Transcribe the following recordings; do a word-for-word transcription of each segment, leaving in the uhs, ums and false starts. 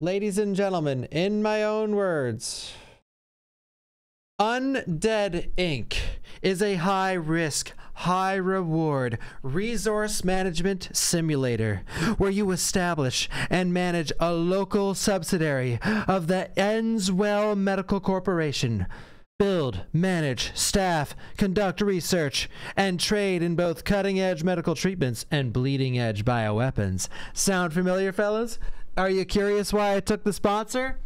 Ladies and gentlemen, in my own words, Undead Incorporated is a high-risk, high-reward resource management simulator where you establish and manage a local subsidiary of the Enswell Medical Corporation. Build, manage, staff, conduct research, and trade in both cutting-edge medical treatments and bleeding-edge bioweapons. Sound familiar, fellas? Are you curious why I took the sponsor?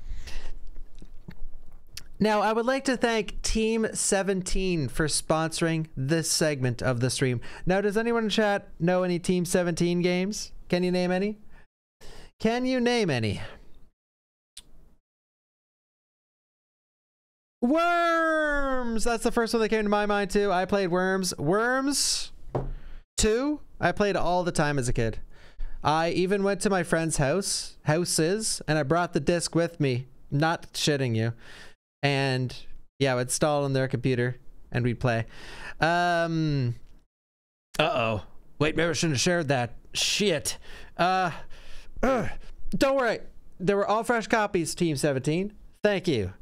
Now, I would like to thank Team seventeen for sponsoring this segment of the stream. Now, does anyone in chat know any Team seventeen games? Can you name any? Can you name any? Worms! That's the first one that came to my mind too. I played Worms. Worms two? I played all the time as a kid. I even went to my friend's house, houses, and I brought the disc with me. Not shitting you. And yeah, I would install on their computer and we'd play. Um, uh-oh. Wait, maybe I shouldn't have shared that. Shit. Uh, ugh. Don't worry. There were all fresh copies, Team seventeen. Thank you.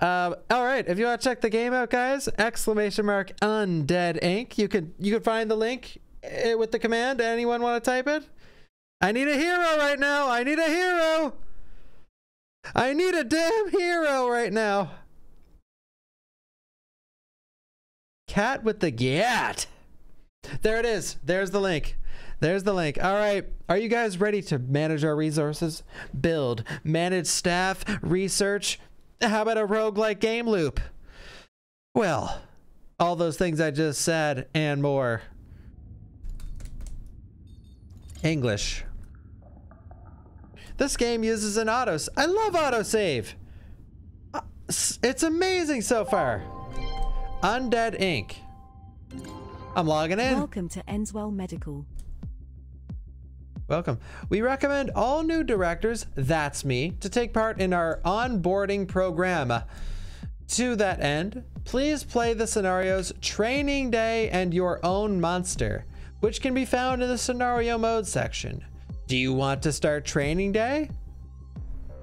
Uh, all right, if you want to check the game out, guys, exclamation mark Undead Incorporated. You can you can find the link with the command. Anyone want to type it? I need a hero right now. I need a hero. I need a damn hero right now. Cat with the gat. There it is. There's the link. There's the link. All right. Are you guys ready to manage our resources? Build, manage staff, research. How about a roguelike game loop? Well, all those things I just said and more. English. This game uses an auto. I love autosave. It's amazing so far. Undead Incorporated. I'm logging in. Welcome to Enswell Medical. Welcome. We recommend all new directors, that's me, to take part in our onboarding program. To that end, please play the scenarios Training Day and Your Own Monster, which can be found in the scenario mode section. Do you want to start Training Day?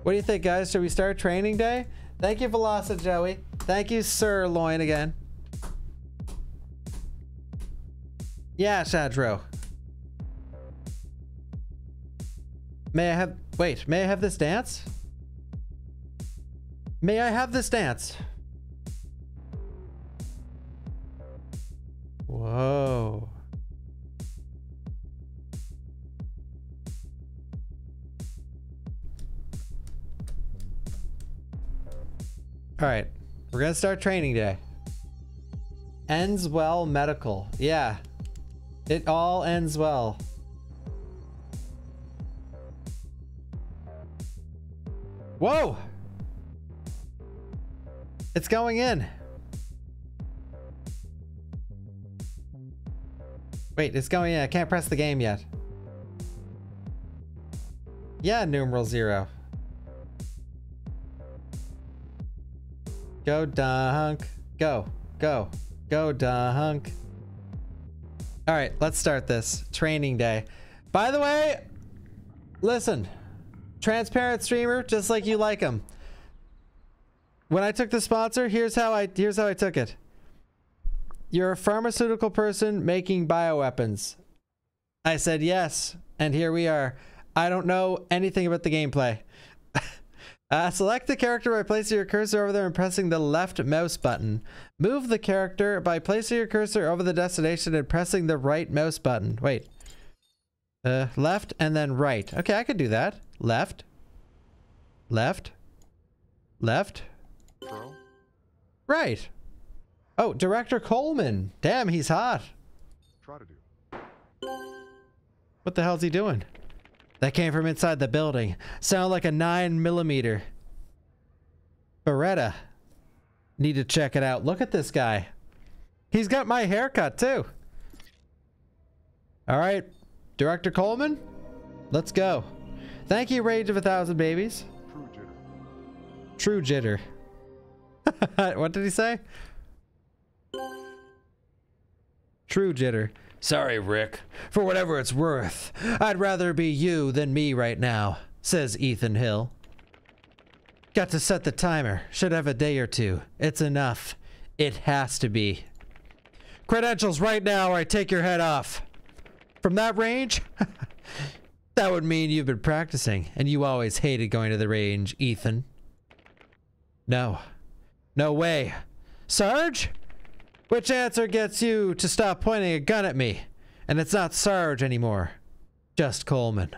What do you think, guys? Should we start Training Day? Thank you, Velosa Joey. Thank you, Sirloin again. Yeah, Shadro. May I have, wait, may I have this dance? May I have this dance? Whoa. All right, we're gonna start Training Day. Ends well medical, yeah. It all ends well. Whoa! It's going in. Wait, it's going in. I can't press the game yet. Yeah, numeral zero. Go dunk. Go. Go. Go dunk. Alright, let's start this. Training Day. By the way, listen. Transparent streamer, just like you like them. When I took the sponsor, here's how I here's how I took it. You're a pharmaceutical person making bioweapons. I said yes, and here we are. I don't know anything about the gameplay. uh, select the character by placing your cursor over there and pressing the left mouse button. Move the character by placing your cursor over the destination and pressing the right mouse button. Wait. Uh, left and then right. Okay, I could do that. Left. Left. Left. Bro. Right. Oh, Director Coleman. Damn, he's hot. Try to do. What the hell's he doing? That came from inside the building. Sound like a nine millimeter. Beretta. Need to check it out. Look at this guy. He's got my haircut too. All right. Director Coleman, let's go. Thank you, Rage of a Thousand Babies. True jitter. True jitter. What did he say? True jitter. Sorry, Rick. For whatever it's worth, I'd rather be you than me right now, says Ethan Hill. Got to set the timer. Should have a day or two. It's enough. It has to be. Credentials right now or I take your head off. From that range? That would mean you've been practicing, and you always hated going to the range, Ethan. No. No way. Sarge? Which answer gets you to stop pointing a gun at me? And it's not Sarge anymore. Just Coleman.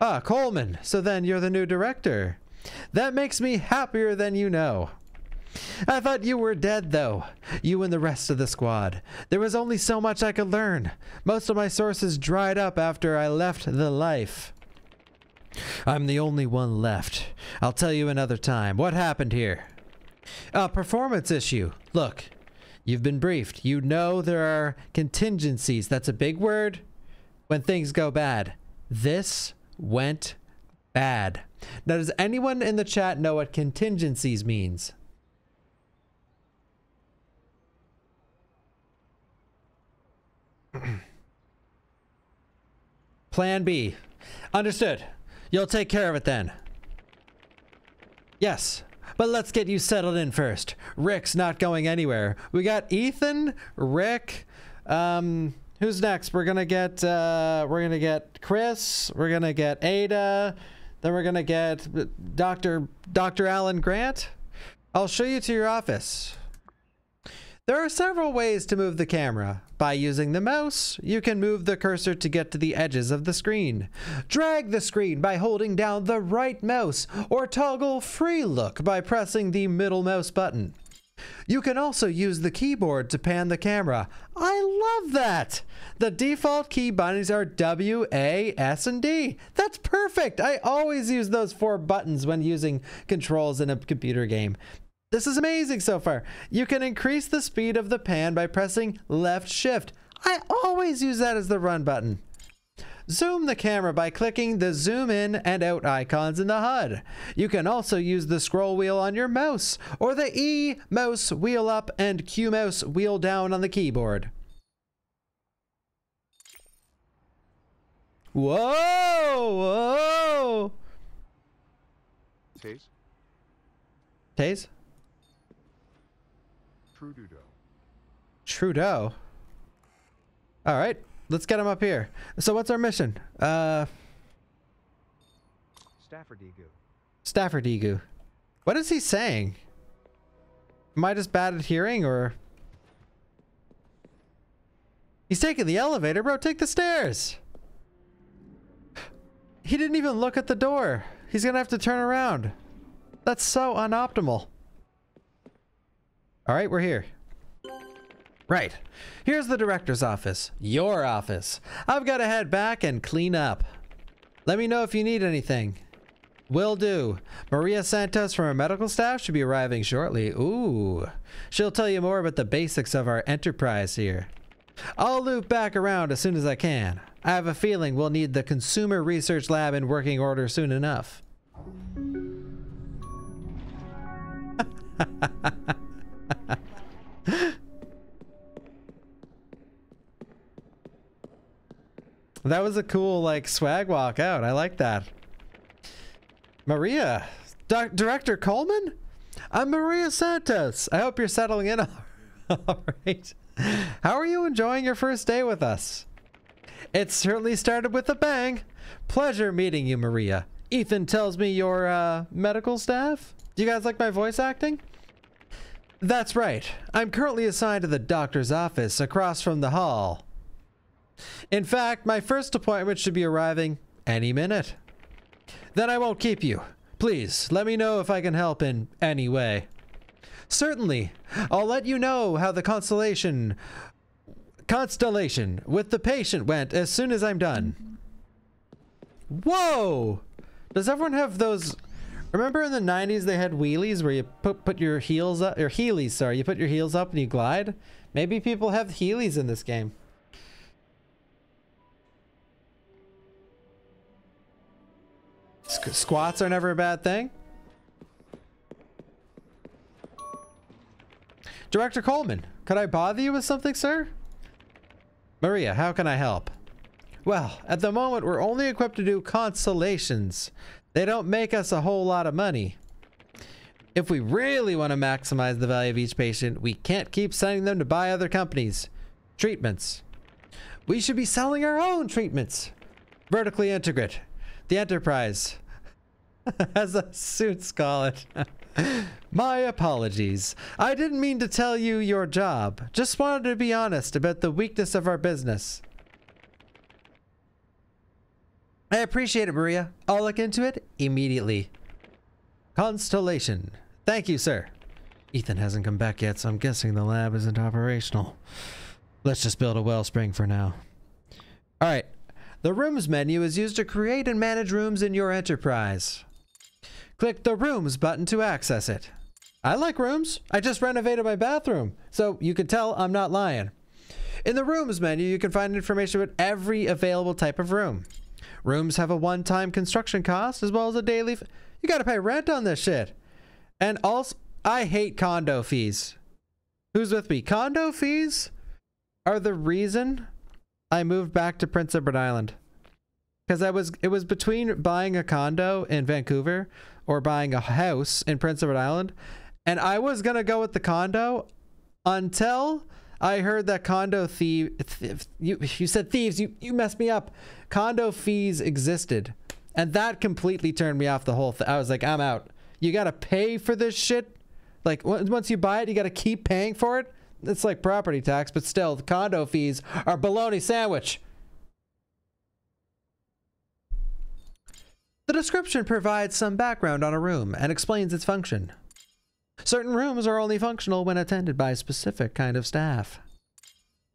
Ah, Coleman. So then you're the new director. That makes me happier than you know. I thought you were dead, though. You and the rest of the squad. There was only so much I could learn. Most of my sources dried up after I left the life. I'm the only one left. I'll tell you another time. What happened here? A performance issue. Look, you've been briefed. You know there are contingencies. That's a big word. When things go bad. This went bad. Now, does anyone in the chat know what contingencies means? Plan B. Understood. You'll take care of it then. Yes, but let's get you settled in first. Rick's not going anywhere. We got Ethan, Rick, um who's next? We're gonna get uh we're gonna get Chris, we're gonna get Ada, then we're gonna get Doctor Doctor Alan Grant. I'll show you to your office. There are several ways to move the camera. By using the mouse, you can move the cursor to get to the edges of the screen. Drag the screen by holding down the right mouse, or toggle free look by pressing the middle mouse button. You can also use the keyboard to pan the camera. I love that! The default key bindings are W, A, S, and D. That's perfect! I always use those four buttons when using controls in a computer game. This is amazing so far. You can increase the speed of the pan by pressing left shift. I always use that as the run button. Zoom the camera by clicking the zoom in and out icons in the H U D. You can also use the scroll wheel on your mouse or the E mouse wheel up and Q mouse wheel down on the keyboard. Whoa! Whoa! Tase? Tase? Trudeau. Trudeau. All right, let's get him up here. So what's our mission? Uh, Staffordegu. Staffordegu. What is he saying? Am I just bad at hearing, or? He's taking the elevator, bro. Take the stairs. He didn't even look at the door. He's gonna have to turn around. That's so unoptimal. All right, we're here. Right. Here's the director's office. Your office. I've got to head back and clean up. Let me know if you need anything. Will do. Maria Santos from our medical staff should be arriving shortly. Ooh. She'll tell you more about the basics of our enterprise here. I'll loop back around as soon as I can. I have a feeling we'll need the Consumer Research Lab in working order soon enough. That was a cool like swag walk out. I like that. Maria, Do Director Coleman? I'm Maria Santos. I hope you're settling in. All right. How are you enjoying your first day with us? It certainly started with a bang. Pleasure meeting you, Maria. Ethan tells me you're uh, medical staff. Do you guys like my voice acting? That's right. I'm currently assigned to the doctor's office across from the hall. In fact, my first appointment should be arriving any minute. Then I won't keep you. Please, let me know if I can help in any way. Certainly. I'll let you know how the constellation, constellation with the patient went as soon as I'm done. Whoa! Does everyone have those... Remember in the nineties they had wheelies where you put, put your heels up, or heelys, sorry, you put your heels up and you glide? Maybe people have heelys in this game. Squ squats are never a bad thing. Director Coleman, could I bother you with something, sir? Maria, how can I help? Well, at the moment we're only equipped to do constellations. They don't make us a whole lot of money. If we really want to maximize the value of each patient, we can't keep sending them to buy other companies' treatments. We should be selling our own treatments. Vertically integrate. The enterprise. As the suits call it. My apologies. I didn't mean to tell you your job. Just wanted to be honest about the weakness of our business. I appreciate it, Maria. I'll look into it immediately. Constellation. Thank you, sir. Ethan hasn't come back yet, so I'm guessing the lab isn't operational. Let's just build a wellspring for now. Alright. The rooms menu is used to create and manage rooms in your enterprise. Click the rooms button to access it. I like rooms. I just renovated my bathroom, so you can tell I'm not lying. In the rooms menu, you can find information about every available type of room. Rooms have a one-time construction cost as well as a daily... F you gotta pay rent on this shit. And also, I hate condo fees. Who's with me? Condo fees are the reason I moved back to Prince Edward Island. Because I was, it was between buying a condo in Vancouver or buying a house in Prince Edward Island, and I was going to go with the condo until I heard that condo thief, th you, you said thieves, you, you messed me up. Condo fees existed, and that completely turned me off the whole thing. I was like, I'm out. You got to pay for this shit. Like, once you buy it, you got to keep paying for it. It's like property tax, but still, the condo fees are bologna sandwich. The description provides some background on a room and explains its function. Certain rooms are only functional when attended by a specific kind of staff.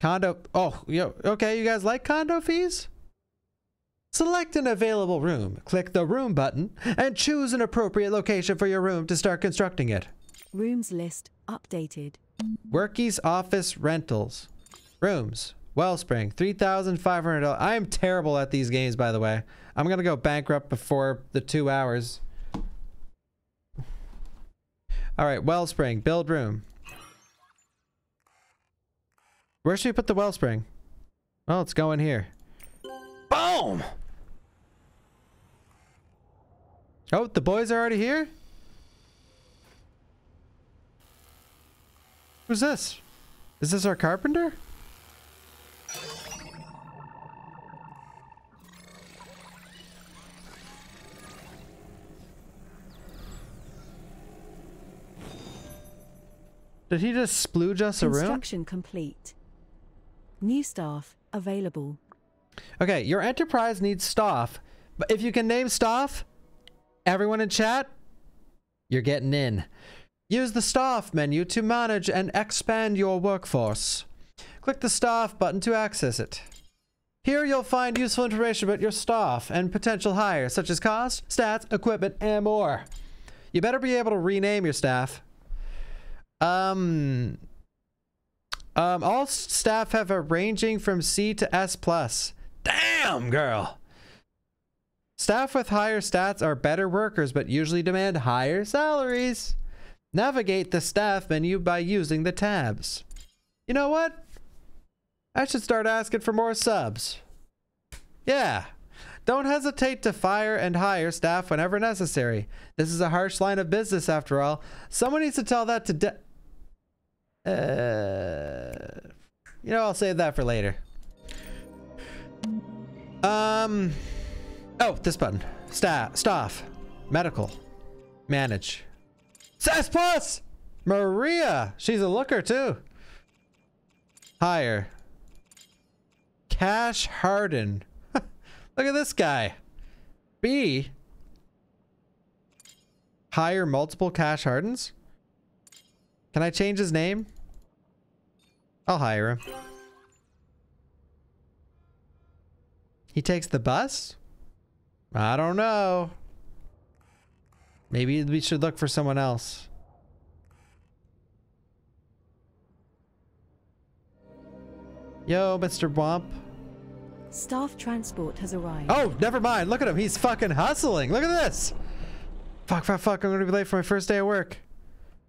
Condo... Oh, yo, okay, you guys like condo fees? Select an available room, click the room button, and choose an appropriate location for your room to start constructing it. Rooms list updated. Workies office rentals. Rooms. Wellspring. three thousand five hundred dollars. I am terrible at these games, by the way. I'm going to go bankrupt before the two hours. All right. Wellspring. Build room. Where should we put the wellspring? Oh, it's going here. Boom! Oh, the boys are already here? Who's this? Is this our carpenter? Did he just splooge us a room? Construction complete. New staff available. Okay, your enterprise needs staff. But if you can name staff, everyone in chat, you're getting in. Use the staff menu to manage and expand your workforce. Click the staff button to access it. Here you'll find useful information about your staff and potential hires, such as cost, stats, equipment, and more. You better be able to rename your staff. Um, um all staff have a ranging from C to S plus. Damn, girl. Staff with higher stats are better workers, but usually demand higher salaries. Navigate the staff menu by using the tabs. You know what? I should start asking for more subs. Yeah. Don't hesitate to fire and hire staff whenever necessary. This is a harsh line of business after all. Someone needs to tell that to de- Uh, you know, I'll save that for later. Um, oh, this button. Staff, staff, medical, manage. S plus! Maria! She's a looker too. Hire. Cash Harden. Look at this guy. B. Hire multiple Cash Hardens? Can I change his name? I'll hire him. He takes the bus? I don't know. Maybe we should look for someone else. Yo, Mister Blomp. Staff transport has arrived. Oh, never mind. Look at him. He's fucking hustling. Look at this. Fuck, fuck, fuck. I'm going to be late for my first day of work.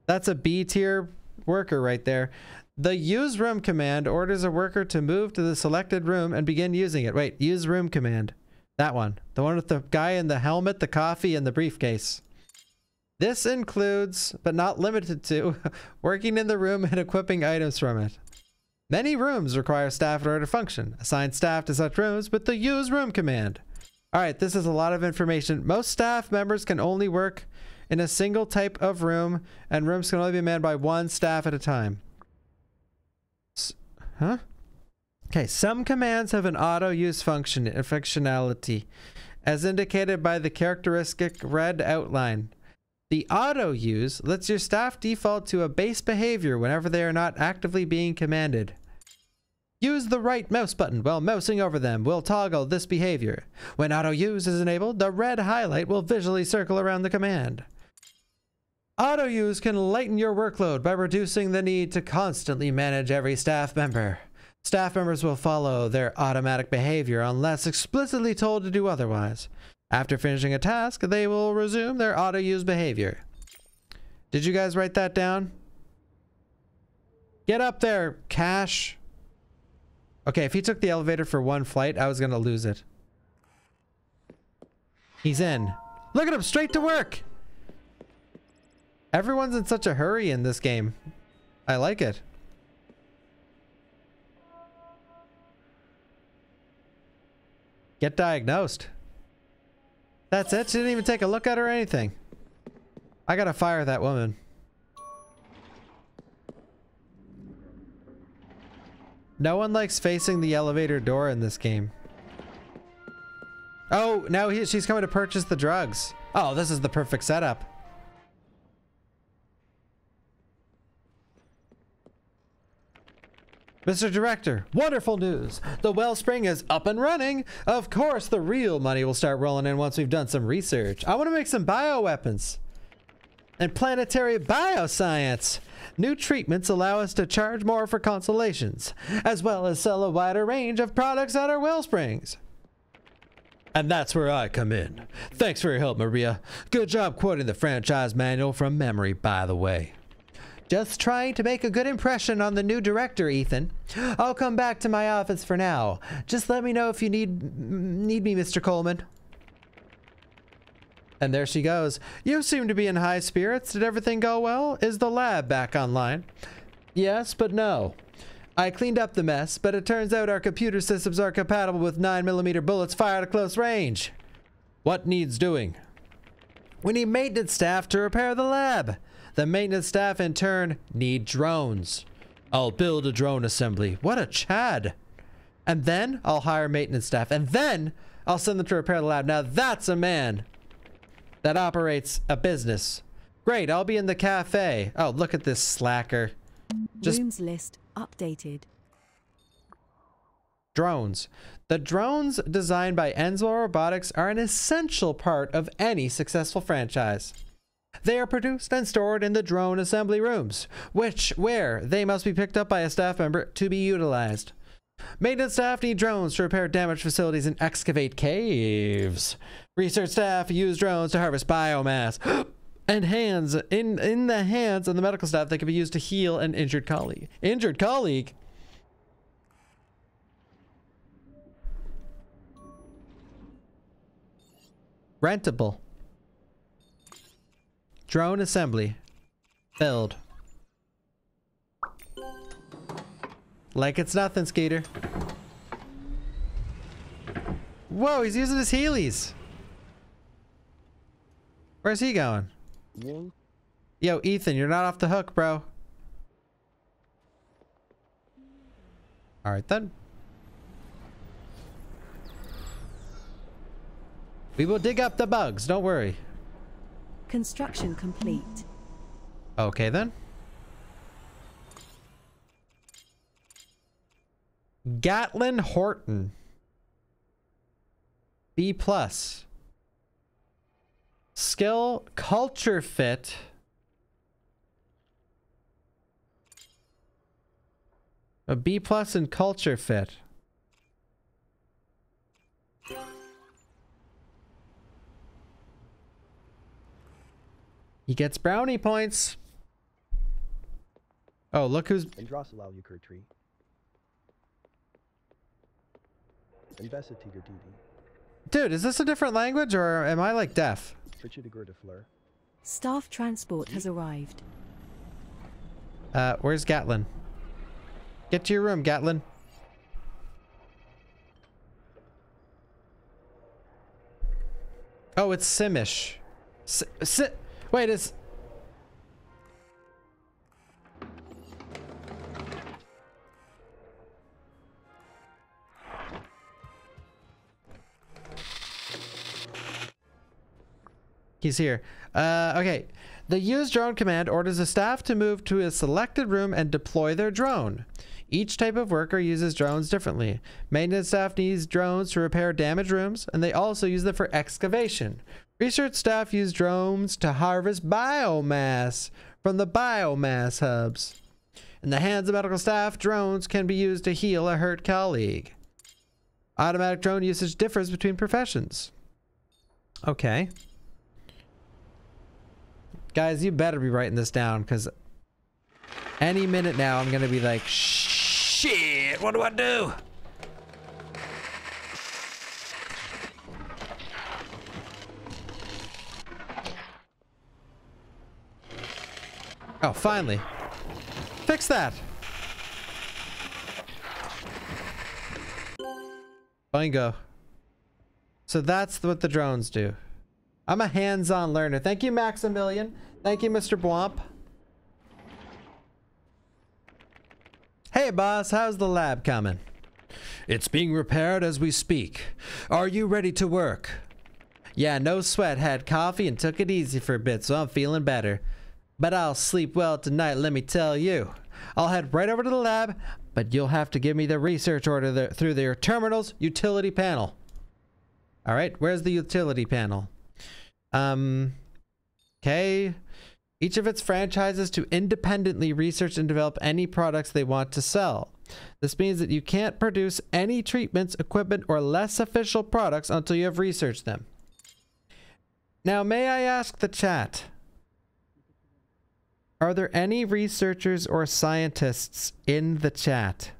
That's a B tier worker right there. The use room command orders a worker to move to the selected room and begin using it. Wait, use room command. That one. The one with the guy in the helmet, the coffee, and the briefcase. This includes, but not limited to, working in the room and equipping items from it. Many rooms require staff in order to function. Assign staff to such rooms with the use room command. Alright, this is a lot of information. Most staff members can only work in a single type of room, and rooms can only be manned by one staff at a time. S huh? Okay, some commands have an auto-use function, functionality, as indicated by the characteristic red outline. The auto-use lets your staff default to a base behavior whenever they are not actively being commanded. Use the right mouse button while mousing over them will toggle this behavior. When auto-use is enabled, the red highlight will visually circle around the command. Auto-use can lighten your workload by reducing the need to constantly manage every staff member. Staff members will follow their automatic behavior unless explicitly told to do otherwise. After finishing a task, they will resume their auto-use behavior. Did you guys write that down? Get up there, Cash. Okay, if he took the elevator for one flight, I was gonna lose it. He's in. Look at him, straight to work! Everyone's in such a hurry in this game. I like it. Get diagnosed. That's it. She didn't even take a look at her or anything. I gotta fire that woman. No one likes facing the elevator door in this game. Oh, now he, she's coming to purchase the drugs. Oh, this is the perfect setup. Mister Director, wonderful news! The Wellspring is up and running! Of course, the real money will start rolling in once we've done some research. I want to make some bioweapons and planetary bioscience. New treatments allow us to charge more for consultations, as well as sell a wider range of products at our Wellsprings. And that's where I come in. Thanks for your help, Maria. Good job quoting the franchise manual from memory, by the way. Just trying to make a good impression on the new director, Ethan. I'll come back to my office for now. Just let me know if you need need me, Mister Coleman. And there she goes. You seem to be in high spirits. Did everything go well? Is the lab back online? Yes, but no. I cleaned up the mess, but it turns out our computer systems are compatible with nine millimeter bullets fired at close range. What needs doing? We need maintenance staff to repair the lab. The maintenance staff, in turn, need drones. I'll build a drone assembly. What a Chad. And then I'll hire maintenance staff. And then I'll send them to repair the lab. Now that's a man that operates a business. Great, I'll be in the cafe. Oh, look at this slacker. Just rooms list updated. Drones. The drones designed by Enswell Robotics are an essential part of any successful franchise. They are produced and stored in the drone assembly rooms, which where they must be picked up by a staff member to be utilized. Maintenance staff need drones to repair damaged facilities and excavate caves. Research staff use drones to harvest biomass and hands in in the hands of the medical staff that can be used to heal an injured colleague. Injured colleague? Rentable. Drone assembly. Build. Like it's nothing, Skeeter. Whoa, he's using his heelys. Where's he going? Yo, Ethan, you're not off the hook, bro. Alright then. We will dig up the bugs, don't worry. Construction complete. Okay then. Gatlin Horton. B plus. Skill culture fit. A B plus and culture fit. He gets brownie points. Oh, look who's Dude, is this a different language or am I like deaf? Staff transport has arrived. Uh, where's Gatlin? Get to your room, Gatlin. Oh, it's Simish. S S Wait, it's... He's here. Uh, okay. The use drone command orders the staff to move to a selected room and deploy their drone. Each type of worker uses drones differently. Maintenance staff needs drones to repair damaged rooms, and they also use them for excavation. Research staff use drones to harvest biomass from the biomass hubs. In the hands of medical staff, drones can be used to heal a hurt colleague. Automatic drone usage differs between professions. Okay. Guys, you better be writing this down, because any minute now I'm going to be like, shit, what do I do? Oh, finally. Fix that. Bingo. So that's what the drones do. I'm a hands-on learner. Thank you, Maximilian. Thank you, Mister Blomp. Hey, boss. How's the lab coming? It's being repaired as we speak. Are you ready to work? Yeah, no sweat. Had coffee and took it easy for a bit, so I'm feeling better. But I'll sleep well tonight, let me tell you. I'll head right over to the lab, but you'll have to give me the research order th- through their terminal's utility panel. All right, where's the utility panel? Um, okay. Each of its franchises to independently research and develop any products they want to sell. This means that you can't produce any treatments, equipment, or less official products until you have researched them. Now, may I ask the chat, are there any researchers or scientists in the chat?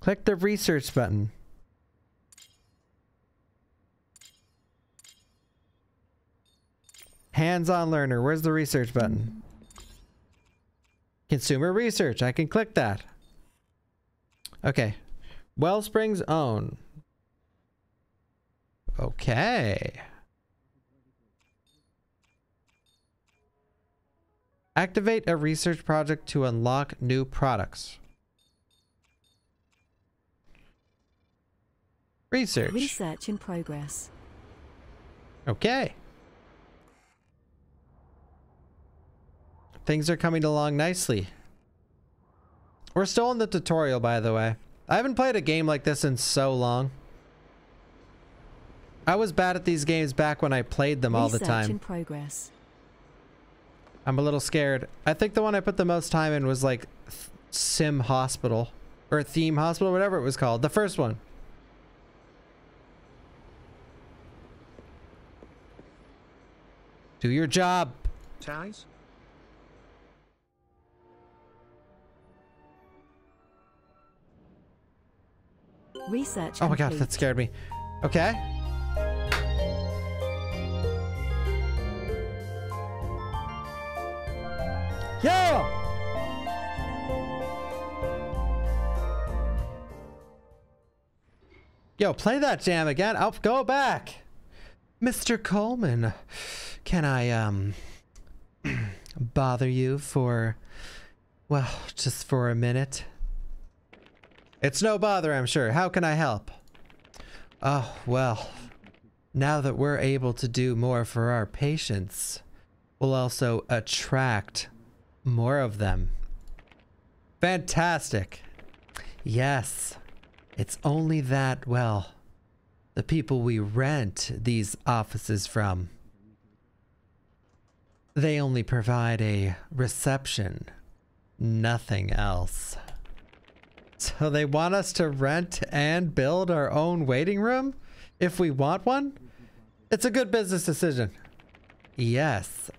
Click the research button. Hands-on learner. Where's the research button? Consumer research. I can click that. Okay. Wellspring's own. Okay. Activate a research project to unlock new products. Research. Research in progress. Okay. Things are coming along nicely. We're still in the tutorial, by the way. I haven't played a game like this in so long. I was bad at these games back when I played them all the time. Research in progress. I'm a little scared. I think the one I put the most time in was like Sim Hospital or Theme Hospital, whatever it was called. The first one. Do your job. Ties? Research. Oh my god, that scared me. Okay. Yeah. Yo, play that jam again. I'll go back. Mister Coleman, can I um bother you for, well, just for a minute? It's no bother, I'm sure. How can I help? Oh, well, now that we're able to do more for our patients, we'll also attract more of them. Fantastic. Yes, it's only that, well, the people we rent these offices from, they only provide a reception, nothing else. So they want us to rent and build our own waiting room if we want one? It's a good business decision. Yes.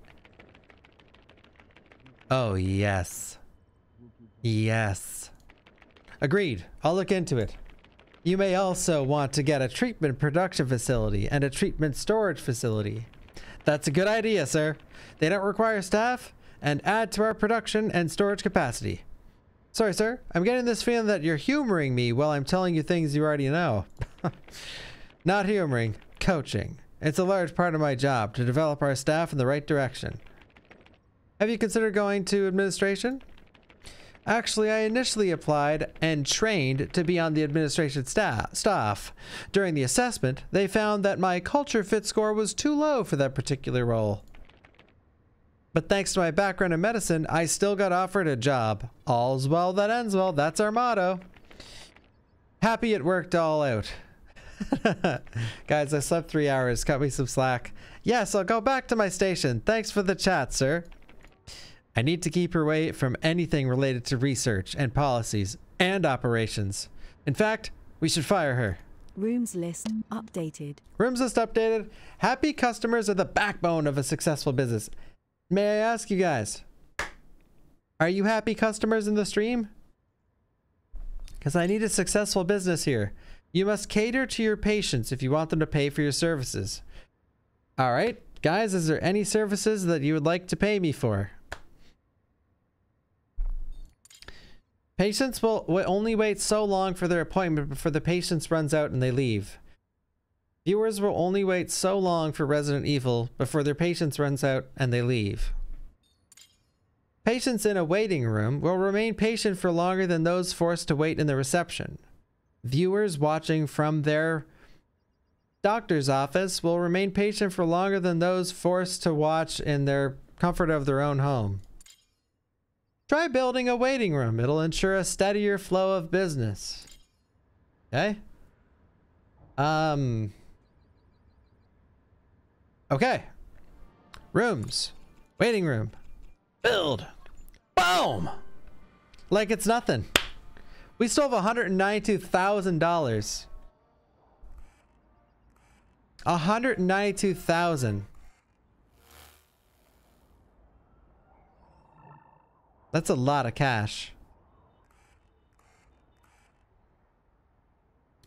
Oh, yes. Yes. Agreed. I'll look into it. You may also want to get a treatment production facility and a treatment storage facility. That's a good idea, sir. They don't require staff and add to our production and storage capacity. Sorry, sir. I'm getting this feeling that you're humoring me while I'm telling you things you already know. Not humoring. Coaching. It's a large part of my job to develop our staff in the right direction. Have you considered going to administration? Actually, I initially applied and trained to be on the administration staff. staff. During the assessment, they found that my culture fit score was too low for that particular role. But thanks to my background in medicine, I still got offered a job. All's well that ends well. That's our motto. Happy it worked all out. Guys, I slept three hours. Cut me some slack. Yes, I'll go back to my station. Thanks for the chat, sir. I need to keep her away from anything related to research and policies and operations. In fact, we should fire her. Rooms list updated. Rooms list updated. Happy customers are the backbone of a successful business. May I ask you guys, are you happy customers in the stream? Because I need a successful business here. You must cater to your patients if you want them to pay for your services. All right, guys, is there any services that you would like to pay me for? Patients will only wait so long for their appointment before the patience runs out and they leave. Viewers will only wait so long for Resident Evil before their patience runs out and they leave. Patients in a waiting room will remain patient for longer than those forced to wait in the reception. Viewers watching from their doctor's office will remain patient for longer than those forced to watch in their comfort of their own home. Try building a waiting room. It'll ensure a steadier flow of business. Okay. Um. Okay. Rooms. Waiting room. Build. Boom. Like it's nothing. We still have one hundred ninety-two thousand dollars. one hundred ninety-two thousand dollars. That's a lot of cash.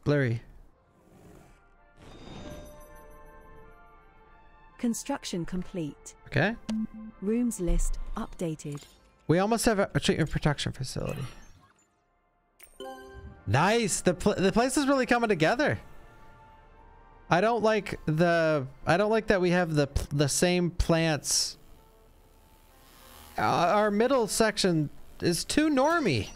Blurry. Construction complete. Okay. Rooms list updated. We almost have a, a treatment production facility. Nice. The pl the place is really coming together. I don't like the I don't like that we have the the same plants. Our middle section is too normy.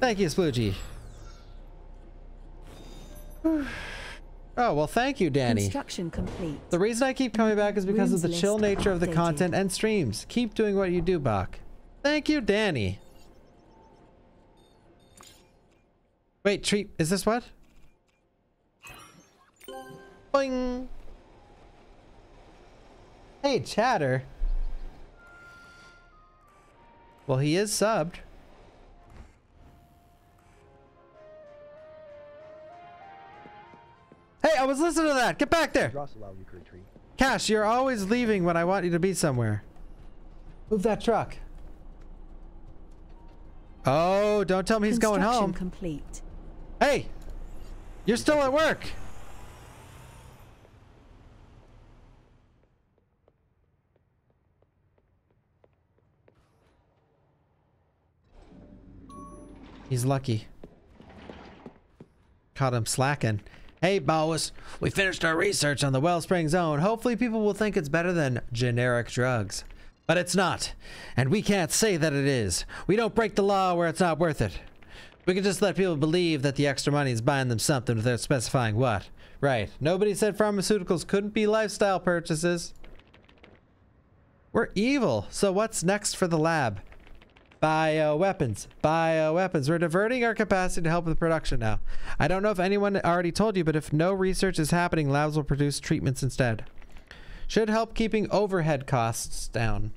Thank you, Sploogey. Oh, well, thank you, Danny. Construction complete. The reason I keep coming back is because Rooms of the chill nature updated. Of the content and streams. Keep doing what you do, Bach. Thank you, Danny. Wait, treat. Is this what? Boing. Hey, Chatter. Well, he is subbed. Hey, I was listening to that. Get back there. Cash, you're always leaving when I want you to be somewhere. Move that truck. Oh, don't tell me he's going home. Construction complete. Hey, you're still at work. He's lucky. Caught him slacking. Hey, boss. We finished our research on the Wellspring Zone. Hopefully people will think it's better than generic drugs. But it's not. And we can't say that it is. We don't break the law where it's not worth it. We can just let people believe that the extra money is buying them something without specifying what. Right. Nobody said pharmaceuticals couldn't be lifestyle purchases. We're evil. So what's next for the lab? Bioweapons. Bioweapons. We're diverting our capacity to help with production now. I don't know if anyone already told you, but if no research is happening, labs will produce treatments instead. Should help keeping overhead costs down.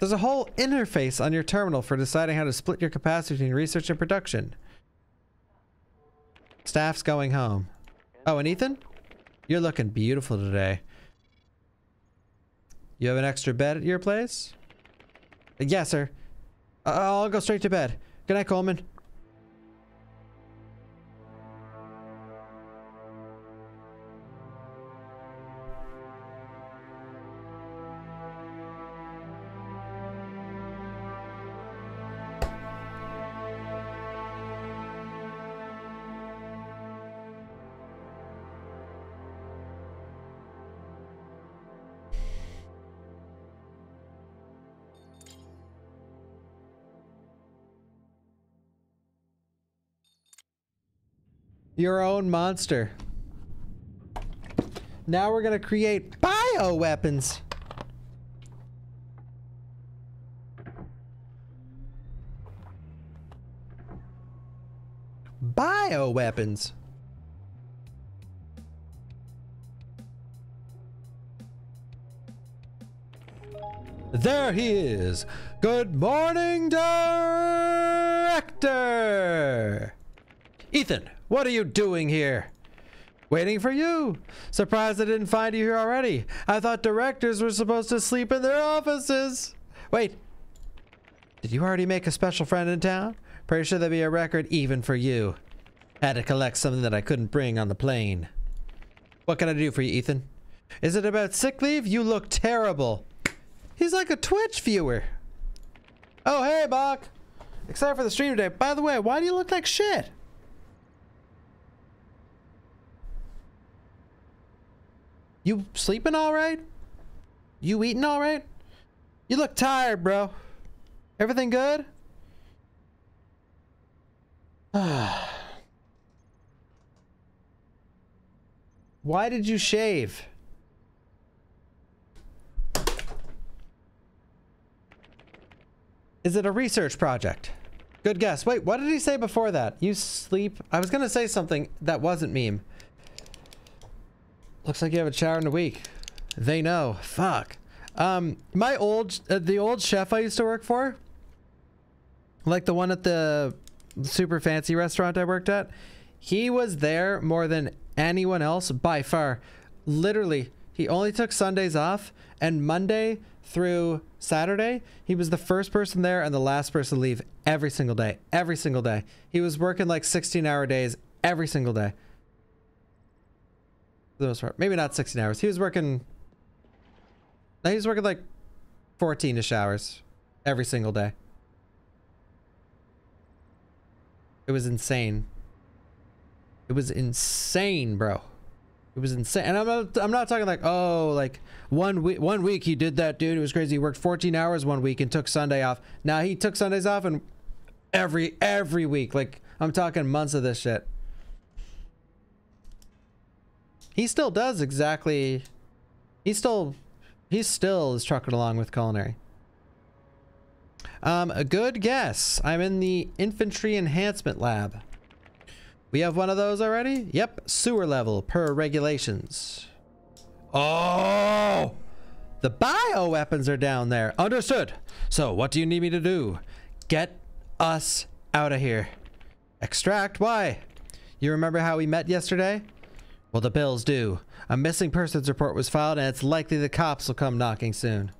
There's a whole interface on your terminal for deciding how to split your capacity between research and production. Staff's going home. Oh, and Ethan? You're looking beautiful today. You have an extra bed at your place? Yeah, sir. Uh, I'll go straight to bed. Good night, Coleman. Your own monster. Now we're gonna create bioweapons. Bioweapons. There he is. Good morning, Director. Ethan, what are you doing here? Waiting for you. Surprised I didn't find you here already. I thought directors were supposed to sleep in their offices. Wait, did you already make a special friend in town? Pretty sure there'd be a record even for you. Had to collect something that I couldn't bring on the plane. What can I do for you, Ethan? Is it about sick leave? You look terrible. He's like a Twitch viewer. Oh, hey, Bawk. Excited for the stream today. By the way, why do you look like shit? You sleeping all right? You eating all right? You look tired, bro. Everything good? Why did you shave? Is it a research project? Good guess. Wait, what did he say before that? You sleep? I was gonna say something that wasn't meme. Looks like you haven't showered in a week. They know. Fuck. Um, my old, uh, the old chef I used to work for, like the one at the super fancy restaurant I worked at, he was there more than anyone else by far. Literally, he only took Sundays off, and Monday through Saturday, he was the first person there and the last person to leave every single day. Every single day. He was working like sixteen hour days every single day. For the most part. Maybe not sixteen hours. He was working. No, he was working like fourteen-ish hours every single day. It was insane. It was insane, bro. It was insane. And I'm not, I'm not talking like, oh, like one week, one week he did that, dude. It was crazy. He worked fourteen hours one week and took Sunday off. Now he took Sundays off and every, every week, like I'm talking months of this shit. He still does exactly. He still, he still is trucking along with culinary. Um, a good guess. I'm in the infantry enhancement lab. We have one of those already. Yep, sewer level per regulations. Oh, the bioweapons are down there. Understood. So, what do you need me to do? Get us out of here. Extract. Why? You remember how we met yesterday? Well, the bills do. A missing persons report was filed, and it's likely the cops will come knocking soon.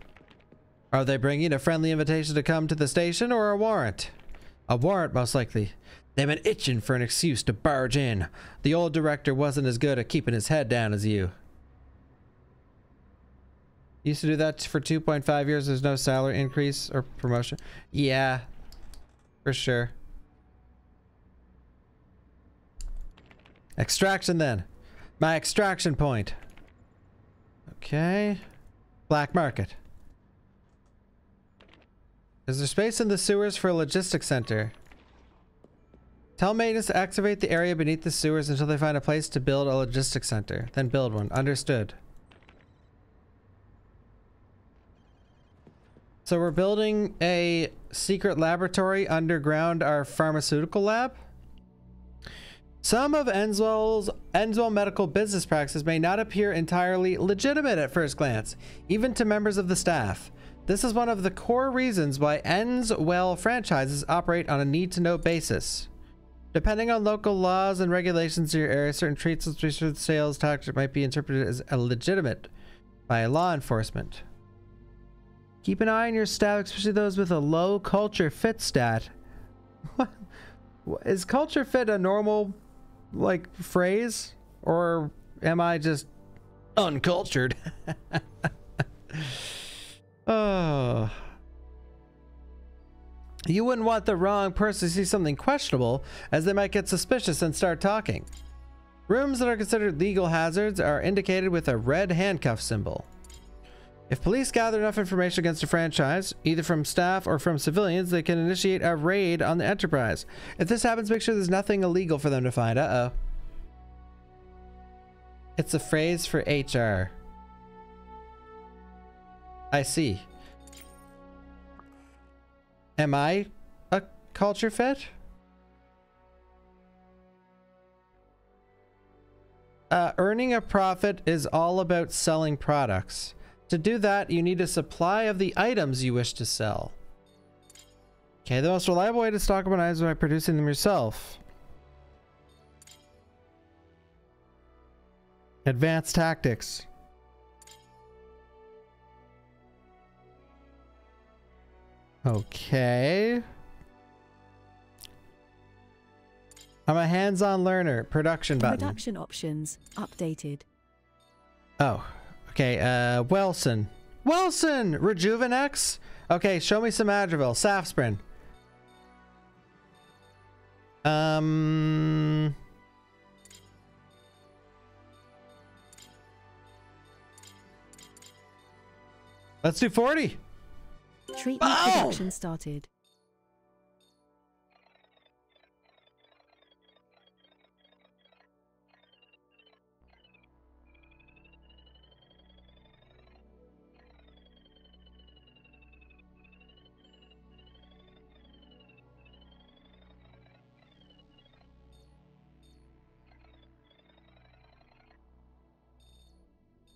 Are they bringing a friendly invitation to come to the station, or a warrant? A warrant, most likely. They've been itching for an excuse to barge in. The old director wasn't as good at keeping his head down as you. You used to do that for two point five years. There's no salary increase or promotion. Yeah, for sure. Extraction, then. My extraction point. Okay. Black market. Is there space in the sewers for a logistics center? Tell maintenance to excavate the area beneath the sewers until they find a place to build a logistics center. Then build one. Understood. So we're building a secret laboratory underground our pharmaceutical lab. Some of Enswell's Enswell medical business practices may not appear entirely legitimate at first glance, even to members of the staff. This is one of the core reasons why Enswell franchises operate on a need-to-know basis. Depending on local laws and regulations in your area, certain treats and research sales tactics might be interpreted as illegitimate by law enforcement. Keep an eye on your staff, especially those with a low culture fit stat. What? Is culture fit a normal, like, phrase? Or am I just uncultured? Oh. You wouldn't want the wrong person to see something questionable, as they might get suspicious and start talking. Rooms that are considered legal hazards are indicated with a red handcuff symbol. If police gather enough information against a franchise, either from staff or from civilians, they can initiate a raid on the Enterprise. If this happens, make sure there's nothing illegal for them to find. Uh-oh. It's a phrase for H R. I see. Am I a culture fit? Uh, earning a profit is all about selling products. To do that, you need a supply of the items you wish to sell. Okay, the most reliable way to stock up on items is by producing them yourself. Advanced tactics. Okay. I'm a hands-on learner. Production button. Production options updated. Oh. Okay, uh, Wilson. Wilson! Rejuvenex? Okay, show me some Adrivil. Safsprin. Um... Let's do forty! Treatment oh! production started.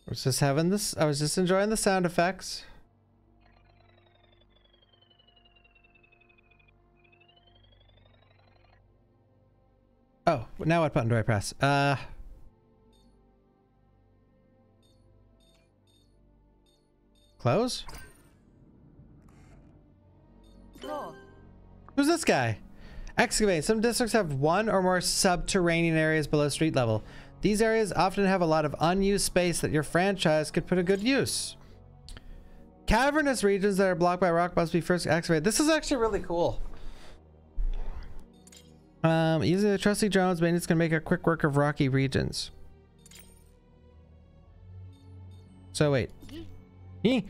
I was just having this, I was just enjoying the sound effects. Oh, now what button do I press? Uh. Close? Floor. Who's this guy? Excavate. Some districts have one or more subterranean areas below street level. These areas often have a lot of unused space that your franchise could put to good use. Cavernous regions that are blocked by rock must be first excavated. This is actually really cool. Um, using the trusty drones, maintenance can make a quick work of rocky regions. So wait. Eh.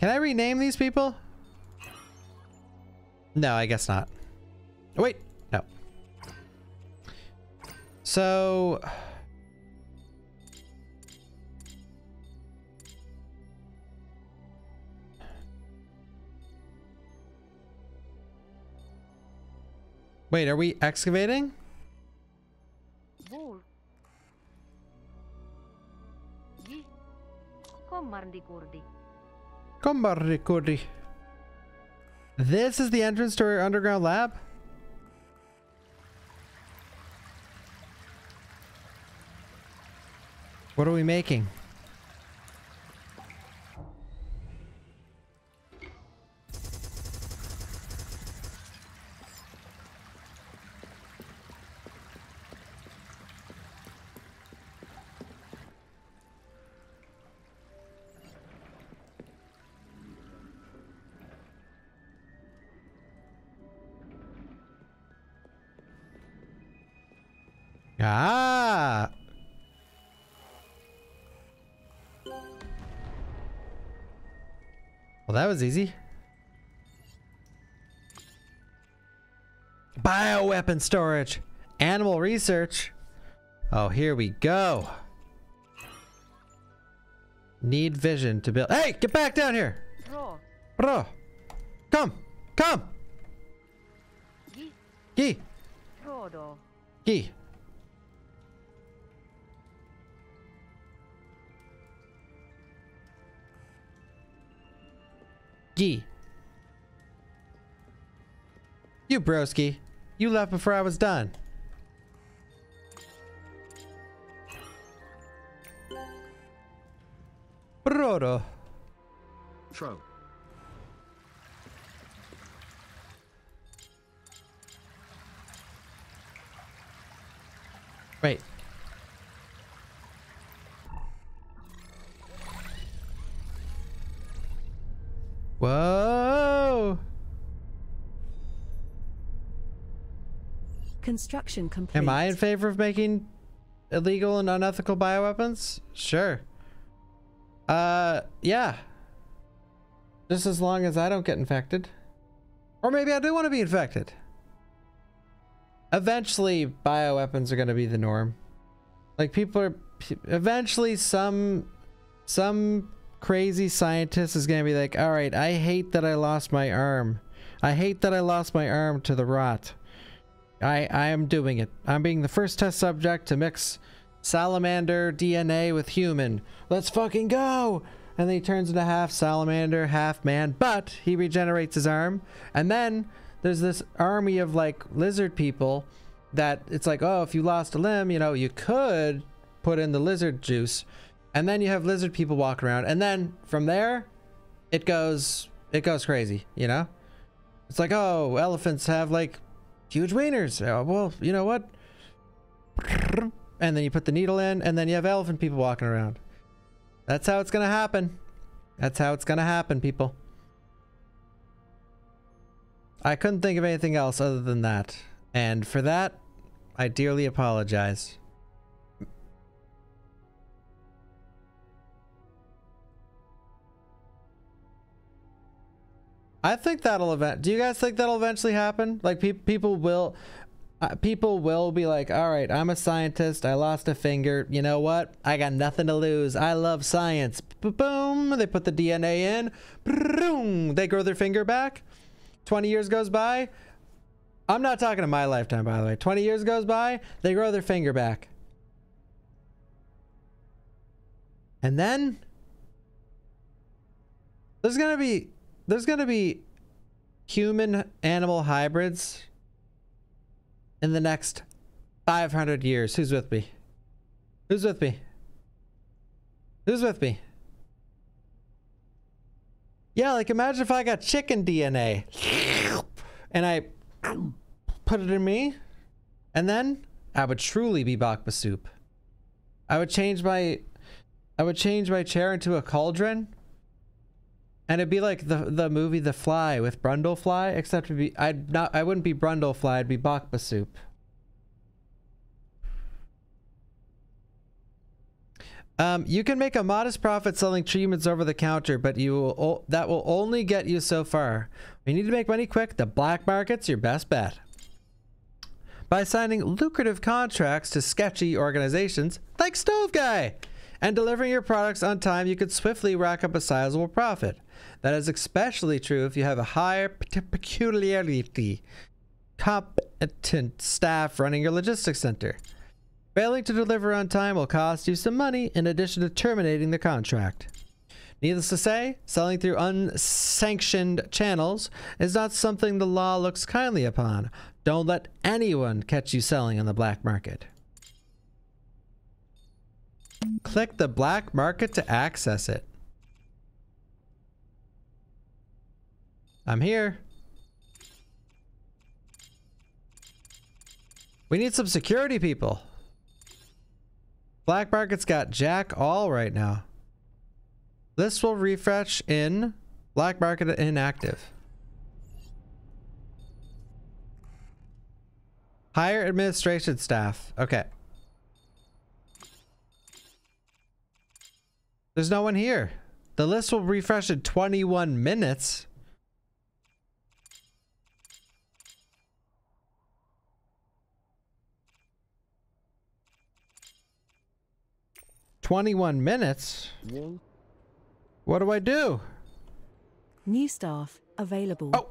Can I rename these people? No, I guess not. Oh, wait. No. So... Wait, are we excavating? This is the entrance to our underground lab? What are we making? Ah. Well, that was easy. Bioweapon storage. Animal research. Oh, here we go. Need vision to build. Hey, get back down here. Bro. Bro. Come. Come. Gee. Gee. Gee. You broski. You left before I was done. Frodo. Fro. Wait. Whoa. Construction complete. Am I in favor of making illegal and unethical bioweapons? Sure. Uh, yeah. Just as long as I don't get infected. Or maybe I do want to be infected. Eventually, bioweapons are going to be the norm. Like, people are... Eventually, some... Some crazy scientist is going to be like, alright, I hate that I lost my arm. I hate that I lost my arm to the rot. I, I am doing it. I'm being the first test subject to mix salamander D N A with human. Let's fucking go! And then he turns into half salamander, half man, but he regenerates his arm. And then... there's this army of like lizard people that it's like, oh, if you lost a limb, you know, you could put in the lizard juice, and then you have lizard people walking around, and then from there it goes it goes crazy. You know, it's like, oh, elephants have like huge wieners. Oh, well, you know what, and then you put the needle in, and then you have elephant people walking around. That's how it's gonna happen. That's how it's gonna happen, people. I couldn't think of anything else other than that, and for that, I dearly apologize. I think that'll event. Do you guys think that'll eventually happen? Like, pe people will, uh, people will be like, "All right, I'm a scientist. I lost a finger. You know what? I got nothing to lose. I love science." Boom! They put the D N A in. Boom! They grow their finger back. twenty years goes by. I'm not talking to my lifetime, by the way. twenty years goes by, they grow their finger back. And then there's going to be there's going to be human animal hybrids in the next five hundred years. Who's with me? Who's with me? Who's with me? Yeah, like imagine if I got chicken D N A and I put it in me, and then I would truly be Bawkbasoup. I would change my I would change my chair into a cauldron, and it'd be like the the movie The Fly with Brundlefly, except it'd be, I'd not I wouldn't be Brundlefly, I'd be Bawkbasoup. Um, you can make a modest profit selling treatments over the counter, but you will that will only get you so far. When you need to make money quick, the black market's your best bet. By signing lucrative contracts to sketchy organizations, like Stove Guy, and delivering your products on time, you could swiftly rack up a sizable profit. That is especially true if you have a higher peculiarity, competent staff running your logistics center. Failing to deliver on time will cost you some money in addition to terminating the contract. Needless to say, selling through unsanctioned channels is not something the law looks kindly upon. Don't let anyone catch you selling on the black market. Click the black market to access it. I'm here. We need some security people. Black market's got jack all right now. This will refresh in black market inactive. Hire administration staff. Okay. There's no one here. The list will refresh in twenty-one minutes. twenty-one minutes? What do I do? New staff available. Oh!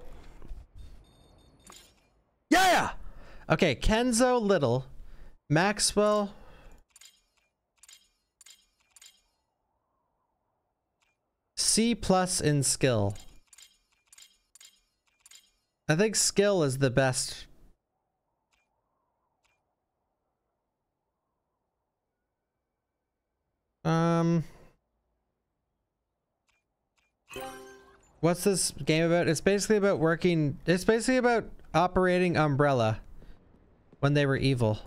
Yeah! Okay, Kenzo Little, Maxwell. C plus in skill. I think skill is the best. Um, What's this game about? It's basically about working. It's basically about operating Umbrella when they were evil.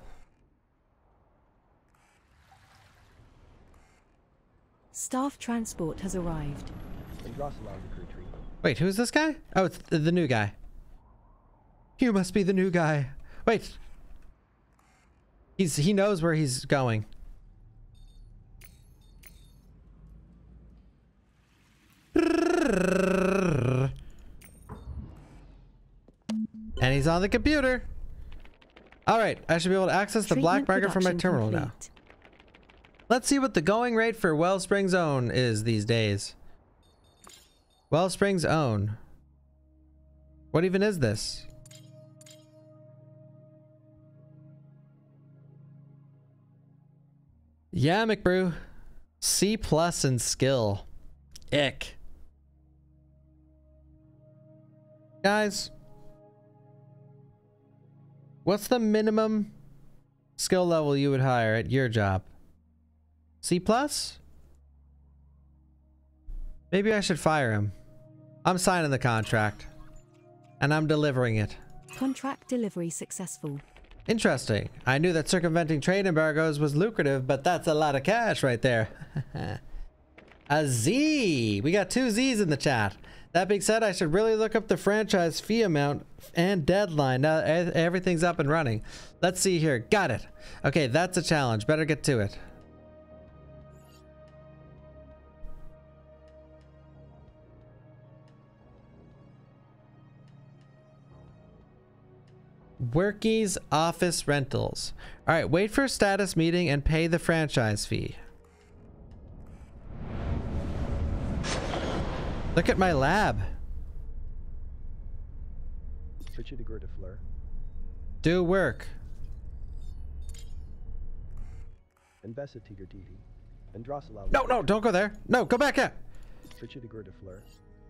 Staff transport has arrived. Wait, who's this guy? Oh, it's the new guy. You must be the new guy. Wait. He's he knows where he's going. And he's on the computer. All right, I should be able to access the Treatment black market from my terminal complete. Now. Let's see what the going rate for Wellspring's Own is these days. Wellspring's Own. What even is this? Yeah, McBrew. C plus in skill. Ick. Guys, what's the minimum skill level you would hire at your job? C plus? Maybe I should fire him. I'm signing the contract. And I'm delivering it. Contract delivery successful. Interesting. I knew that circumventing trade embargoes was lucrative, but that's a lot of cash right there. A Z. We got two Z's in the chat. That being said, I should really look up the franchise fee amount and deadline. Now everything's up and running. Let's see here. Got it. Okay, that's a challenge. Better get to it. Workies office rentals. All right, wait for a status meeting and pay the franchise fee. Look at my lab. Do work. No, no, don't go there. No, go back up.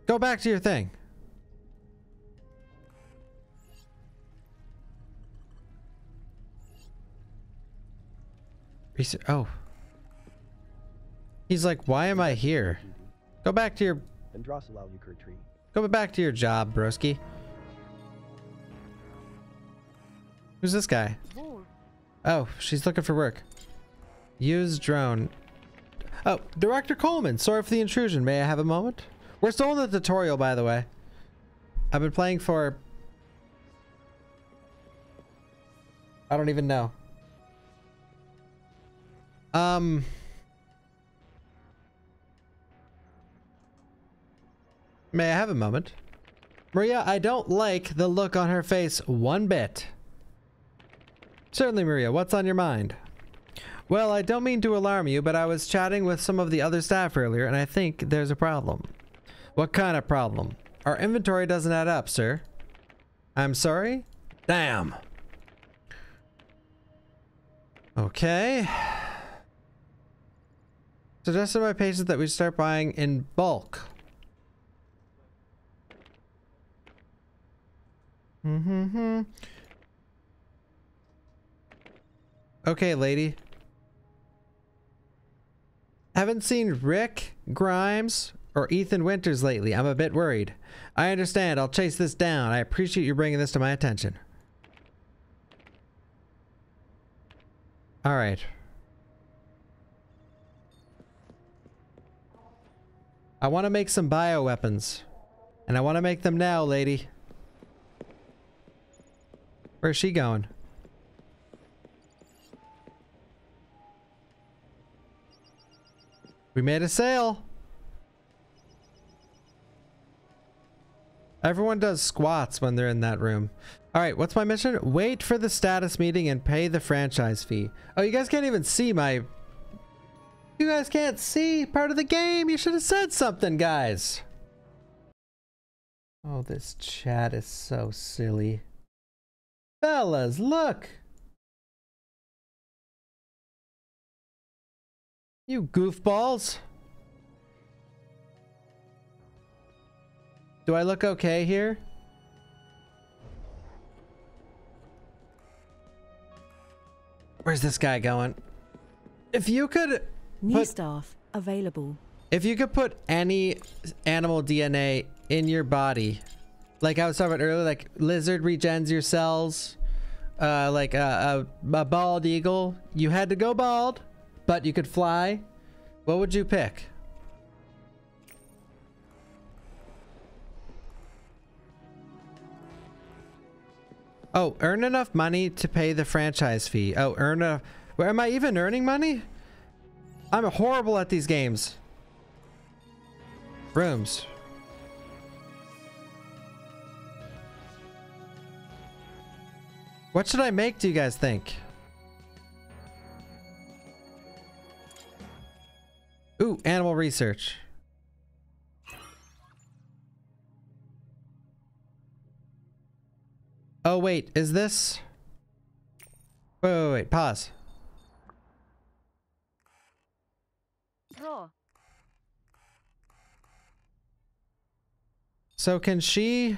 Go back to your thing. Oh. He's like, why am I here? Go back to your... Go back to your job, broski. Who's this guy? Oh, she's looking for work. Use drone. Oh, Director Coleman. Sorry for the intrusion. May I have a moment? We're still in the tutorial, by the way. I've been playing for... I don't even know. Um, may I have a moment? Maria, I don't like the look on her face one bit. Certainly, Maria, what's on your mind? Well, I don't mean to alarm you, but I was chatting with some of the other staff earlier, and I think there's a problem. What kind of problem? Our inventory doesn't add up, sir. I'm sorry? Damn. Okay. Suggested my patients that we start buying in bulk. Mm-hmm. Okay, lady. Haven't seen Rick Grimes or Ethan Winters lately. I'm a bit worried. I understand. I'll chase this down. I appreciate you bringing this to my attention. All right. I want to make some bioweapons, and I want to make them now, lady. Where's she going? We made a sale. Everyone does squats when they're in that room. All right, what's my mission? Wait for the status meeting and pay the franchise fee. Oh, you guys can't even see my... You guys can't see part of the game. You should have said something, guys. Oh, this chat is so silly. Fellas, look. You goofballs. Do I look okay here? Where's this guy going? If you could... New put, staff available. If you could put any animal D N A in your body. Like I was talking about earlier, like lizard regens your cells. Uh, like a, a, a bald eagle. You had to go bald, but you could fly. What would you pick? Oh, earn enough money to pay the franchise fee. Oh, earn a... Where am I even earning money? I'm horrible at these games. Rooms. What should I make, do you guys think? Ooh, animal research. Oh wait, is this? Wait, wait, wait, pause. Draw. So can she...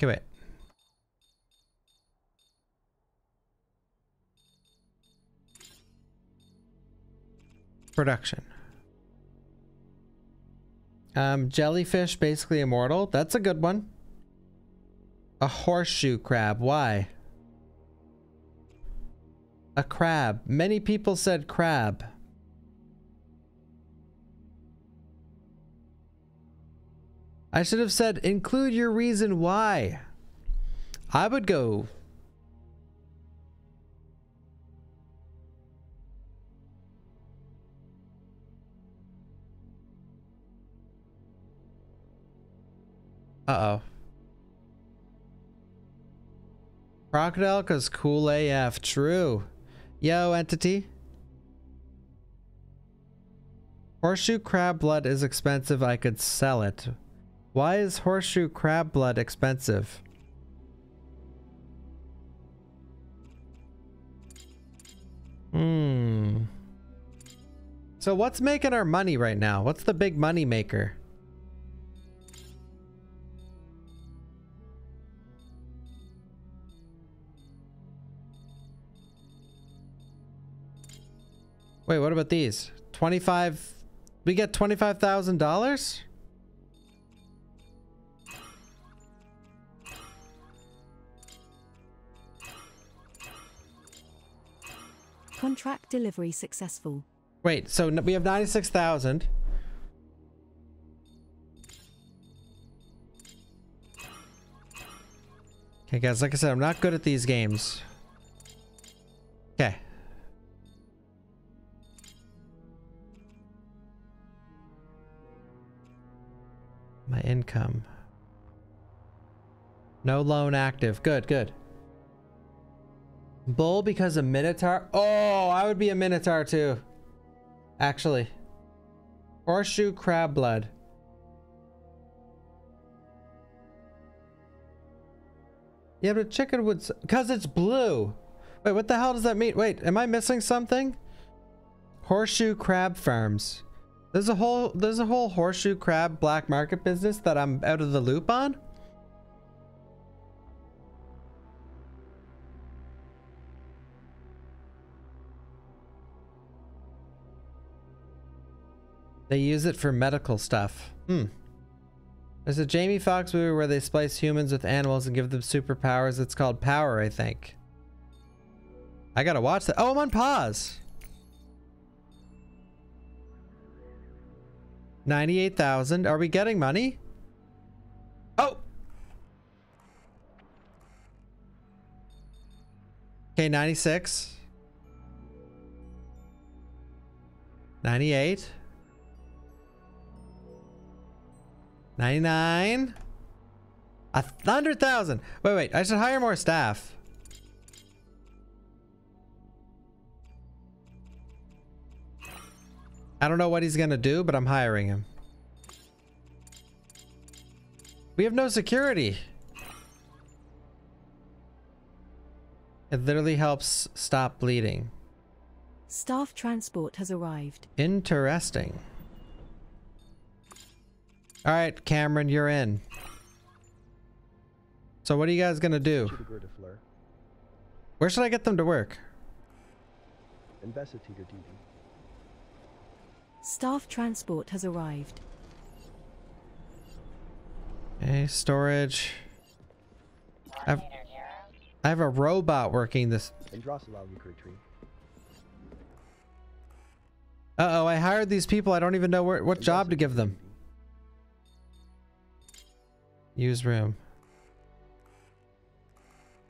Okay, wait. Production. Um, jellyfish, basically immortal. That's a good one. A horseshoe crab. Why? A crab. Many people said crab. I should have said, include your reason why. I would go. Uh-oh. Crocodile, cause cool A F. True. Yo, entity. Horseshoe crab blood is expensive. I could sell it. Why is horseshoe crab blood expensive? Hmm. So what's making our money right now? What's the big money maker? Wait, what about these? twenty-five... We get twenty-five thousand dollars? Contract delivery successful. Wait, so we have ninety-six thousand. Okay, guys, like I said, I'm not good at these games. Okay. My income. No loan active. Good, good. Bull because a minotaur. Oh, I would be a minotaur too. Actually. Horseshoe crab blood. Yeah, but chicken would... Because it's blue. Wait, what the hell does that mean? Wait, am I missing something? Horseshoe crab farms. There's a whole... There's a whole horseshoe crab black market business that I'm out of the loop on? They use it for medical stuff. Hmm. There's a Jamie Foxx movie where they splice humans with animals and give them superpowers. It's called Power, I think. I gotta watch that. Oh, I'm on pause. ninety-eight thousand. Are we getting money? Oh! Okay, ninety-six. ninety-eight. ninety-nine. A hundred thousand. Wait, wait. I should hire more staff. I don't know what he's gonna do, but I'm hiring him. We have no security. It literally helps stop bleeding. Staff transport has arrived. Interesting. All right, Cameron, you're in. So what are you guys gonna do? Where should I get them to work? Investigator duty. Staff transport has arrived. Okay, storage. I have, I have a robot working this. Uh-oh, I hired these people. I don't even know where, what job to give them. Use room.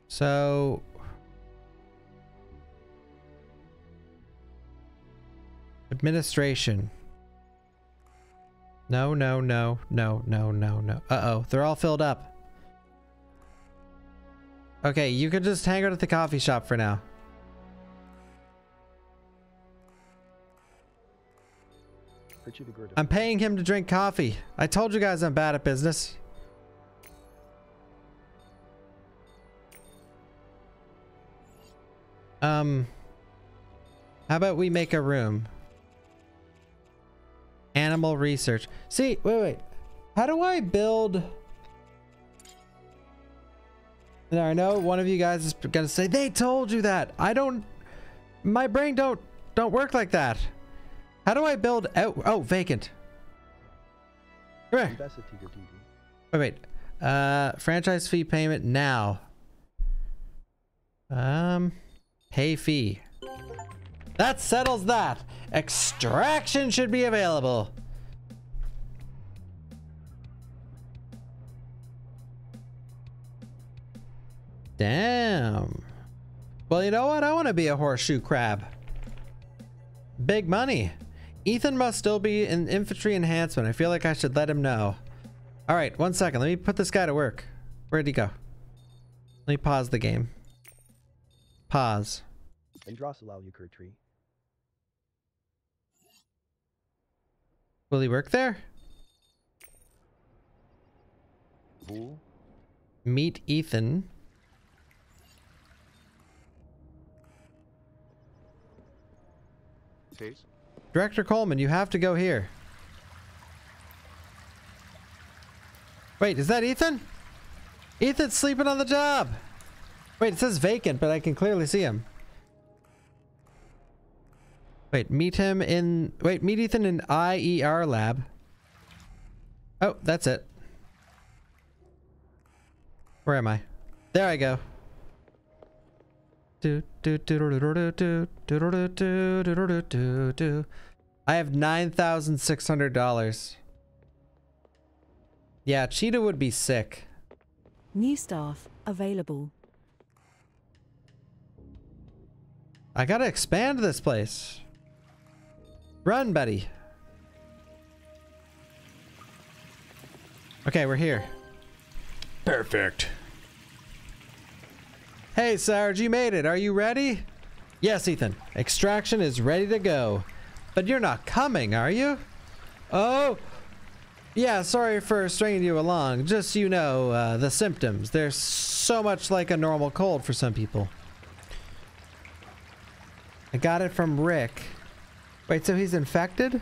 So... administration. No, no, no, no, no, no, no. Uh-oh, they're all filled up. Okay, you can just hang out at the coffee shop for now. I'm paying him to drink coffee. I told you guys I'm bad at business. Um, how about we make a room? Animal research. See, wait, wait. How do I build? Now I know one of you guys is gonna say they told you that. I don't. My brain don't don't work like that. How do I build out? Oh, vacant. Come here. Wait, wait. Uh, franchise fee payment now. Um. Pay fee. That settles that. Extraction should be available. Damn. Well, you know what? I want to be a horseshoe crab. Big money. Ethan must still be in infantry enhancement. I feel like I should let him know. All right, one second. Let me put this guy to work. Where'd he go? Let me pause the game. Pause. Will he work there? Ooh. Meet Ethan. Please. Director Coleman, you have to go here. Wait, is that Ethan? Ethan's sleeping on the job. Wait, it says vacant, but I can clearly see him. Wait, meet him in... Wait, meet Ethan in I E R lab. Oh, that's it. Where am I? There I go. I have nine thousand six hundred dollars. Yeah, Cheetah would be sick. New staff available. I gotta expand this place. Run, buddy. Okay, we're here. Perfect. Hey, Sarge, you made it. Are you ready? Yes, Ethan. Extraction is ready to go. But you're not coming, are you? Oh, yeah, sorry for stringing you along. Just so you know, uh, the symptoms. They're so much like a normal cold for some people. I got it from Rick. Wait, so he's infected?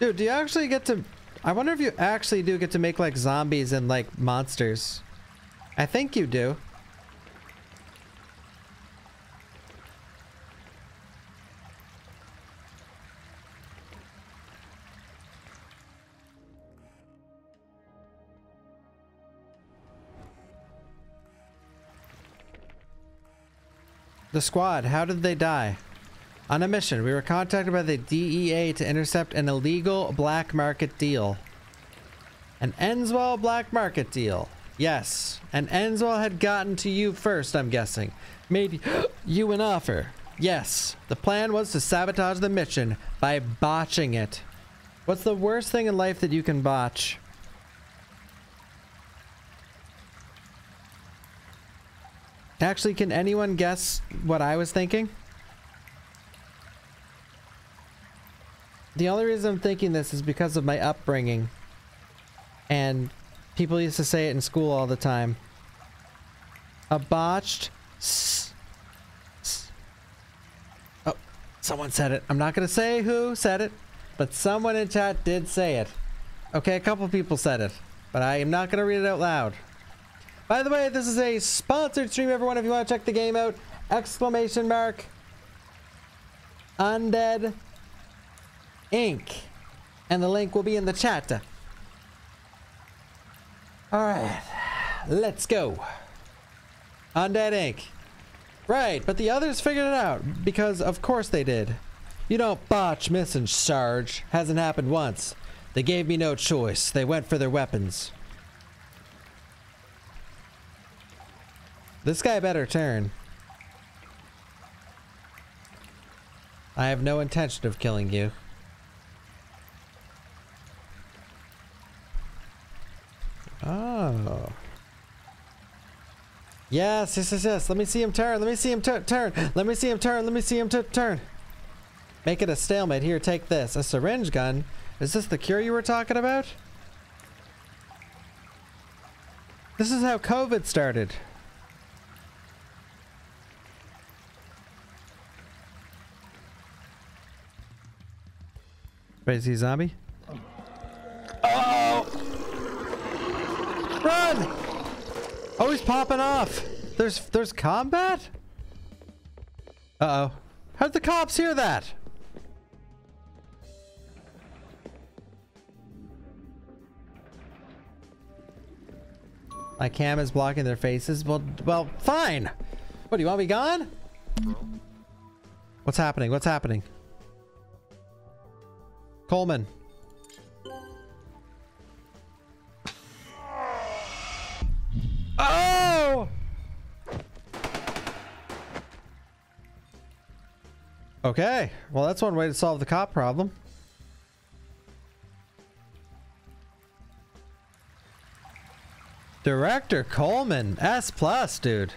Dude, do you actually get to... I wonder if you actually do get to make, like, zombies and, like, monsters. I think you do. The squad, how did they die? On a mission, we were contacted by the D E A to intercept an illegal black market deal. An Enswell black market deal. Yes. And Enswell had gotten to you first, I'm guessing. Made you an offer. Yes. The plan was to sabotage the mission by botching it. What's the worst thing in life that you can botch? Actually, can anyone guess what I was thinking? The only reason I'm thinking this is because of my upbringing. And people used to say it in school all the time. A botched... S s oh, someone said it. I'm not going to say who said it, but someone in chat did say it. Okay, a couple people said it, but I am not going to read it out loud. By the way, this is a sponsored stream, everyone. If you want to check the game out, exclamation mark, Undead Incorporated. and the link will be in the chat. Alright, let's go. Undead Incorporated. Right, but the others figured it out, because of course they did. You don't botch missing, Sarge. Hasn't happened once. They gave me no choice. They went for their weapons. This guy better turn. I have no intention of killing you. Oh. Yes, yes, yes, yes. Let me see him turn. Let me see him turn. Let me see him turn. Let me see him turn. Make it a stalemate. Here, take this. A syringe gun? Is this the cure you were talking about? This is how COVID started. Ready to see a zombie? Oh! Run! Oh, he's popping off! There's there's combat? Uh-oh. How'd the cops hear that? My cam is blocking their faces. Well, well, fine. What, do you want me gone? What's happening? What's happening? Coleman. Oh! Okay. Well, that's one way to solve the cop problem. Director Coleman. S plus, dude.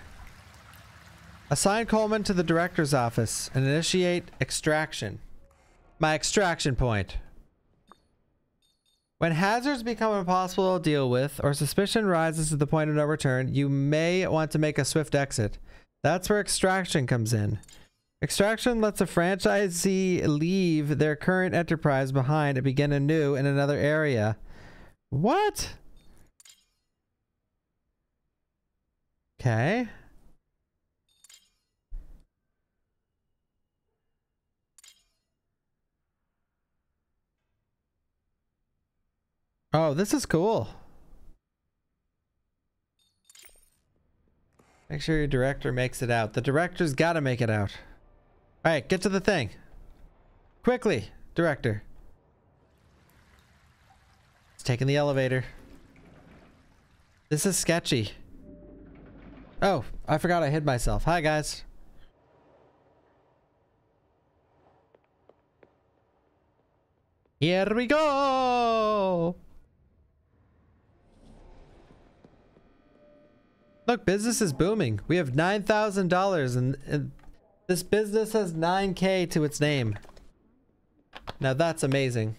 Assign Coleman to the director's office and initiate extraction. My extraction point. When hazards become impossible to deal with or suspicion rises to the point of no return, you may want to make a swift exit. That's where extraction comes in. Extraction lets a franchisee leave their current enterprise behind and begin anew in another area. What? Okay. Oh, this is cool. Make sure your director makes it out. The director's gotta make it out. Alright, get to the thing. Quickly, director. It's taking the elevator. This is sketchy. Oh, I forgot I hid myself. Hi, guys. Here we go! Look, business is booming. We have nine thousand dollars and, and this business has nine K to its name. Now that's amazing.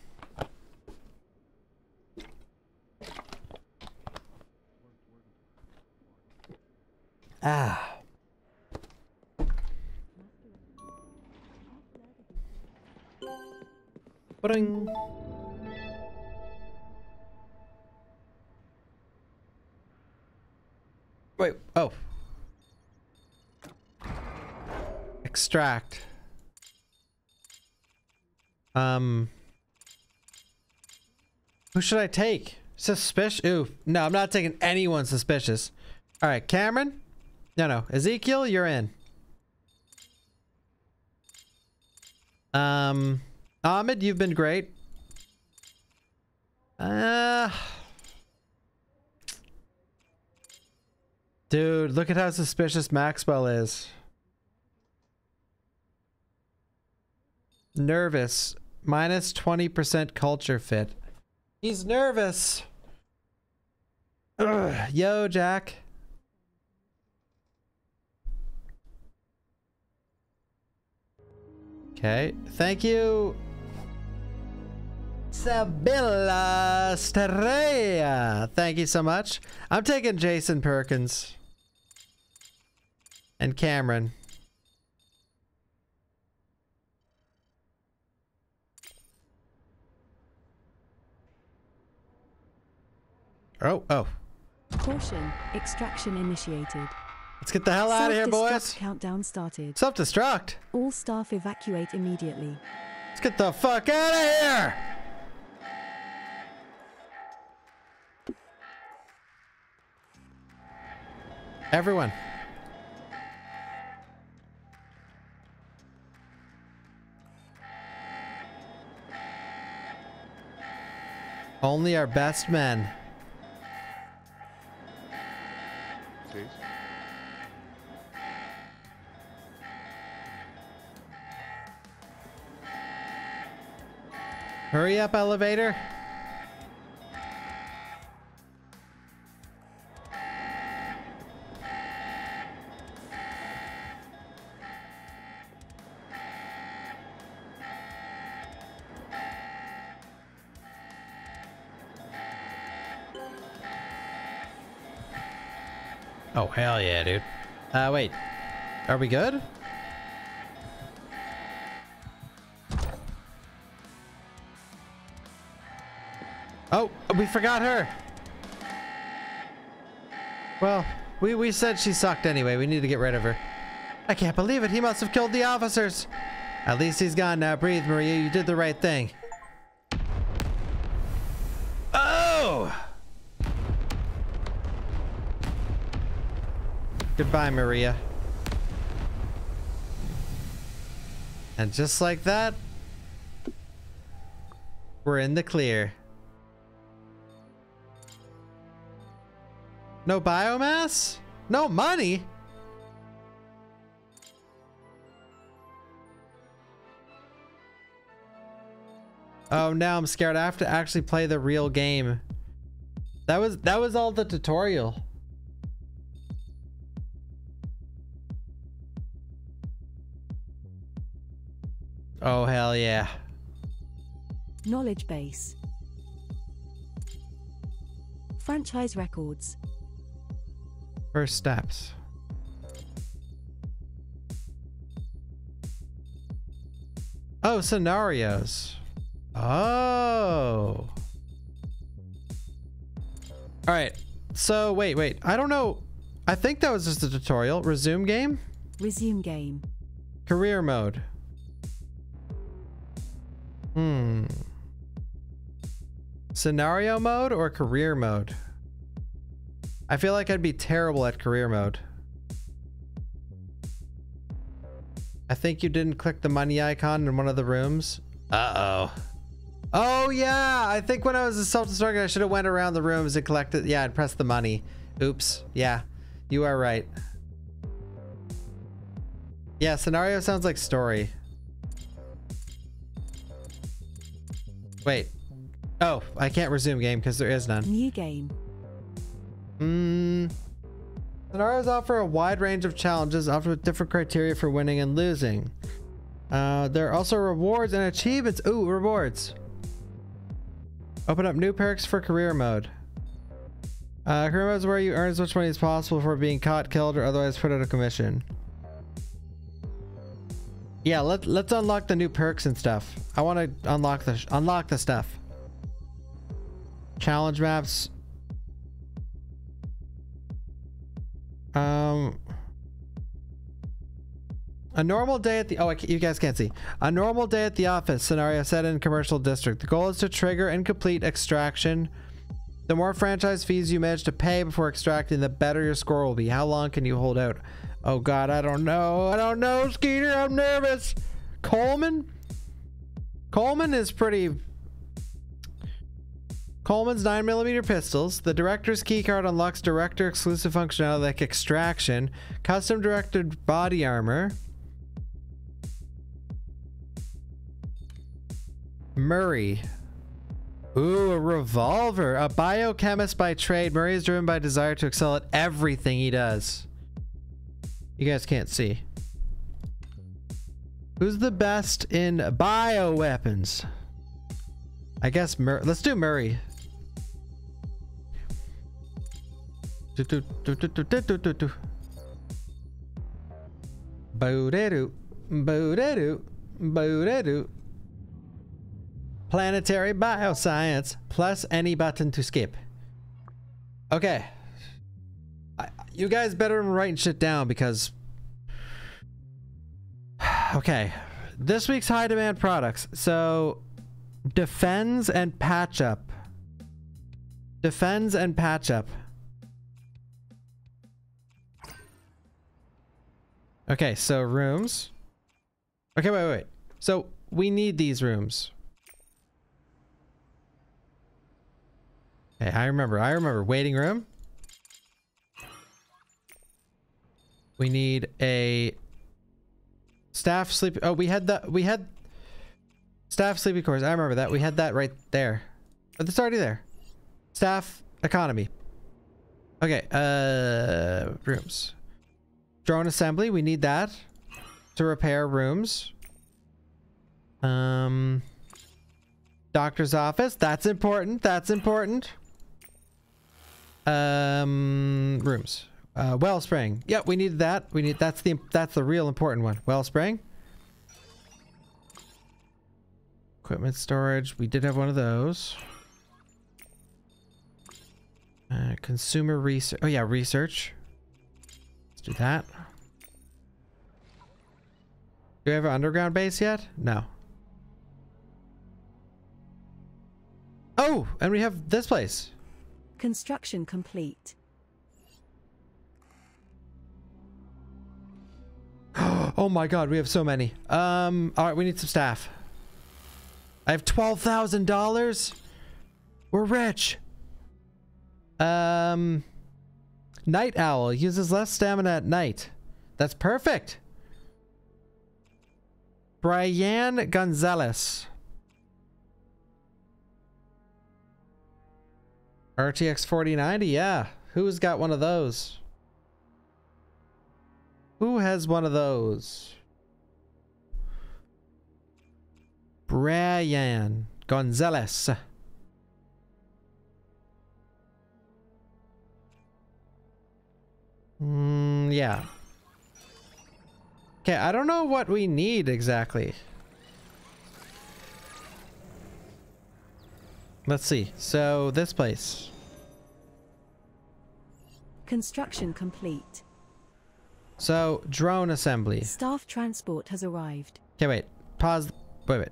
Ah. Ba-ding. Wait, oh. Extract. Um. Who should I take? Suspicious? Ooh, no, I'm not taking anyone suspicious. All right, Cameron? No, no. Ezekiel, you're in. Um. Ahmed, you've been great. Uh. Dude, look at how suspicious Maxwell is. Nervous. Minus twenty percent culture fit. He's nervous. Ugh. Yo, Jack. Okay. Thank you. Sabella Sterea. Thank you so much. I'm taking Jason Perkins. And Cameron. Oh, oh. Caution. Extraction initiated. Let's get the hell out of here, boys. Countdown started. Self-destruct. All staff evacuate immediately. Let's get the fuck out of here. Everyone. Only our best men. Jeez. Hurry up, elevator. Oh, hell yeah, dude. Uh, wait. Are we good? Oh, we forgot her. Well, we, we said she sucked anyway. We need to get rid of her. I can't believe it. He must have killed the officers. At least he's gone now. Breathe, Maria. You did the right thing. Goodbye, Maria. And just like that, we're in the clear. No biomass? No money? Oh, now I'm scared. I have to actually play the real game. That was that was all the tutorial. Oh, hell yeah. Knowledge base. Franchise records. First steps. Oh, scenarios. Oh. All right. So wait, wait. I don't know. I think that was just a tutorial. Resume game? Resume game. Career mode. Hmm. Scenario mode or career mode? I feel like I'd be terrible at career mode. I think you didn't click the money icon in one of the rooms. Uh-oh. Oh, yeah. I think when I was a self-destructing, I should have went around the rooms and collected. Yeah, and pressed the money. Oops. Yeah, you are right. Yeah, scenario sounds like story. Wait. Oh, I can't resume game because there is none. New game. Hmm. Scenarios offer a wide range of challenges, often with different criteria for winning and losing. Uh, there are also rewards and achievements. Ooh, rewards. Open up new perks for career mode. Uh, career mode is where you earn as much money as possible before being caught, killed, or otherwise put out of commission. Yeah, let, let's unlock the new perks and stuff. I want to unlock the, unlock the stuff. Challenge maps. Um, a normal day at the, oh, I, you guys can't see. A normal day at the office scenario set in commercial district. The goal is to trigger and complete extraction. The more franchise fees you manage to pay before extracting, the better your score will be. How long can you hold out? Oh God, I don't know. I don't know, Skeeter. I'm nervous. Coleman? Coleman is pretty... Coleman's nine millimeter pistols. The director's keycard unlocks director exclusive functionality like extraction. Custom directed body armor. Murray. Ooh, a revolver. A biochemist by trade, Murray is driven by desire to excel at everything he does. You guys can't see. Who's the best in bioweapons? I guess Mur let's do Murray. Boodedo, boodedo, boodedo. Planetary bioscience plus any button to skip. Okay. You guys better write shit down because... Okay. This week's high demand products. So... Defends and patch up. Defends and patch up. Okay, so rooms. Okay, wait, wait, wait. So we need these rooms. Hey, I remember, I remember. Waiting room. We need a staff sleep. Oh, we had the, we had staff sleepy quarters. I remember that. We had that right there. But it's already there. Staff economy. Okay, uh, rooms. Drone assembly. We need that to repair rooms. Um, doctor's office. That's important. That's important. Um, rooms. Uh, Wellspring. Yep, we needed that. We need that's the that's the real important one. Wellspring. Equipment storage. We did have one of those. Uh, consumer research. Oh yeah, research. Let's do that. Do we have an underground base yet? No. Oh, and we have this place. Construction complete. Oh my god, we have so many. Um, alright, we need some staff. I have twelve thousand dollars. We're rich. Um, Night Owl uses less stamina at night. That's perfect. Brian Gonzalez. R T X forty ninety, yeah. Who's got one of those? Who has one of those? Brian Gonzalez. Mm, yeah. Okay, I don't know what we need exactly. Let's see. So, this place. Construction complete. So, drone assembly. Staff transport has arrived. Okay, wait. Pause. Wait, wait.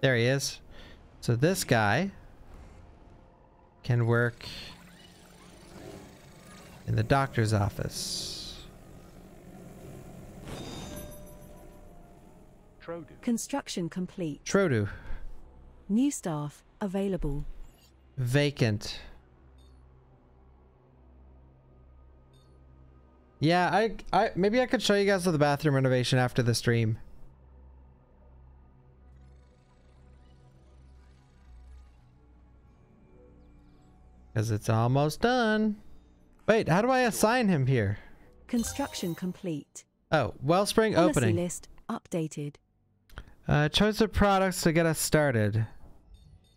There he is. So this guy can work in the doctor's office. Trodu. Construction complete. Trodu. New staff available. Vacant. Yeah, I, I, maybe I could show you guys the bathroom renovation after the stream. Because it's almost done. Wait, how do I assign him here? Construction complete. Oh, Wellspring policy opening. List updated. Uh, choice of products to get us started.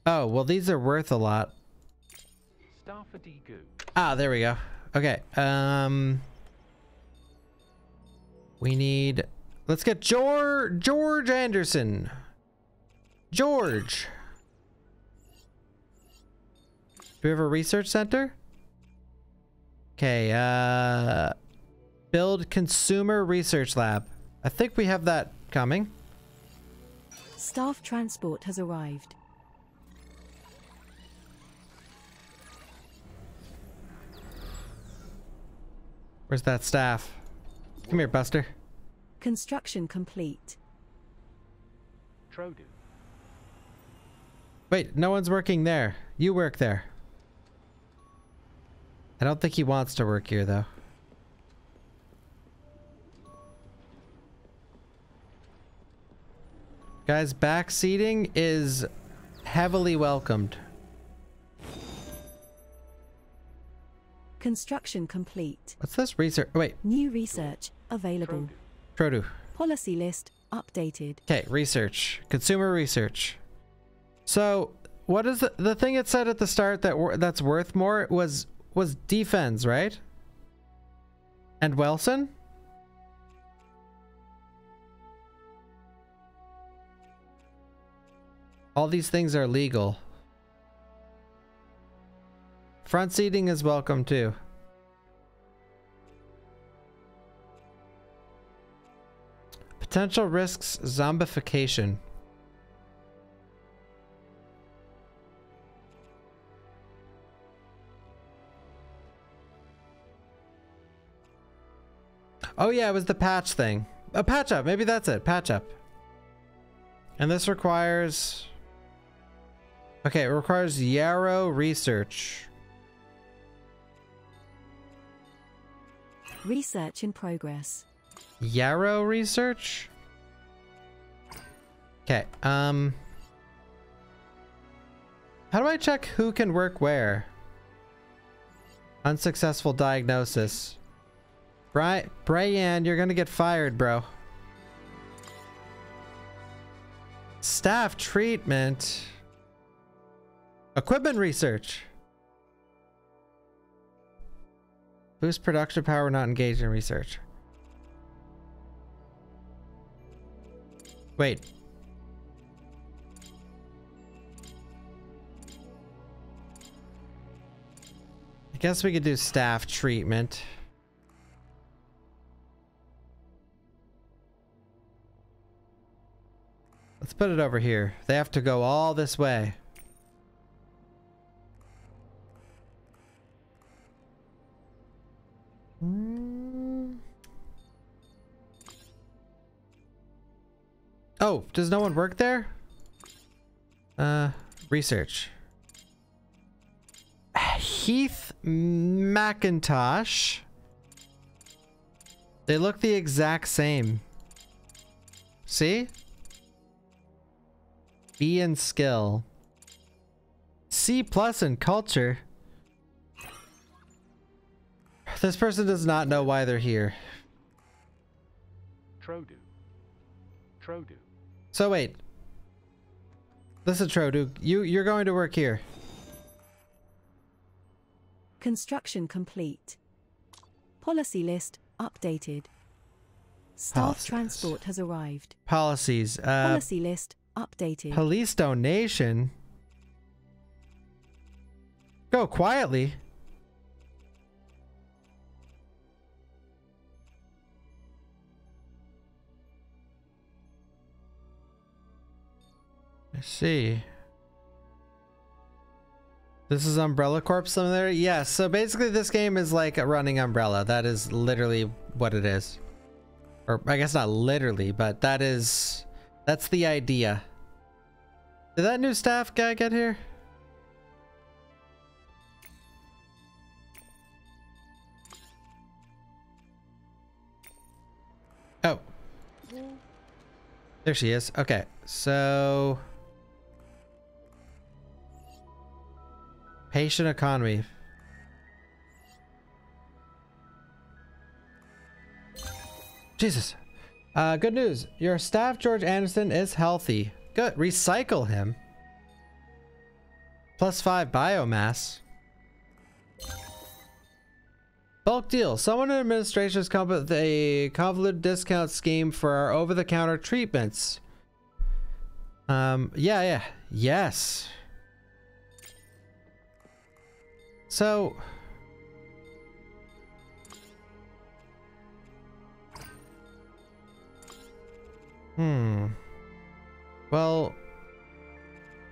Oh, well these are worth a lot. Ah, there we go. Okay, um... we need... Let's get George... George Anderson. George. Do we have a research center? Okay, uh... build consumer research lab. I think we have that coming. Staff transport has arrived. Where's that staff? Come here, Buster. Construction complete. Trodu. Wait, no one's working there. You work there. I don't think he wants to work here, though. Guys, back seating is heavily welcomed. Construction complete. What's this research? Wait. New research. Available. Trodu. Policy list updated. Okay, research. Consumer research. So, what is the, the thing it said at the start that wor that's worth more was was defense, right? And Wilson? All these things are legal. Front seating is welcome too. Potential risks, zombification. Oh yeah, it was the patch thing. A patch up. Maybe that's it. Patch up. And this requires... Okay, it requires Yarrow Research. Research in progress. Yarrow Research? Okay, um... how do I check who can work where? Unsuccessful diagnosis. Brian, Brian, you're gonna get fired, bro. Staff treatment. Equipment research. Boost production power, not engaged in research. Wait. I guess we could do staff treatment. Let's put it over here. They have to go all this way. Mm. Oh, does no one work there? Uh, research. Heath McIntosh. They look the exact same. See? B in skill. C plus in culture. This person does not know why they're here. Trodu. Trodu. So wait. Listen, Trodu, you you're going to work here. Construction complete. Policy list updated. Staff Policies. Transport has arrived. Policies. Uh, Policy list. Updated. Police donation. Go quietly. I see. This is Umbrella Corp similar? Yes, so basically this game is like a running Umbrella. That is literally what it is. Or I guess not literally, but that is... that's the idea. Did that new staff guy get here? Oh. There she is. Okay, so... patient economy. Jesus. Uh, good news. Your staff, George Anderson, is healthy. Good. Recycle him. Plus five biomass. Bulk deal. Someone in administration has come up with a convoluted discount scheme for our over-the-counter treatments. Um, yeah, yeah. Yes. So... hmm. Well,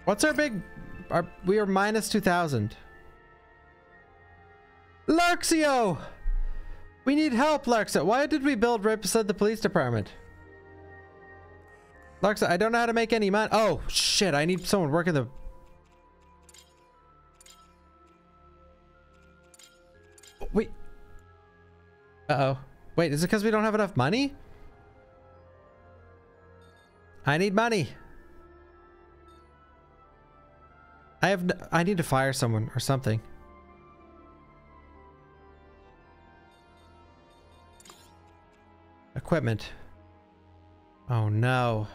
what's our big? Our, we are minus two thousand. Larxio, we need help, Larxio. Why did we build right beside the police department? Larxio, I don't know how to make any money. Oh shit! I need someone working the. Wait. Uh oh. Wait, is it because we don't have enough money? I need money. I have. N I need to fire someone or something. Equipment. Oh no.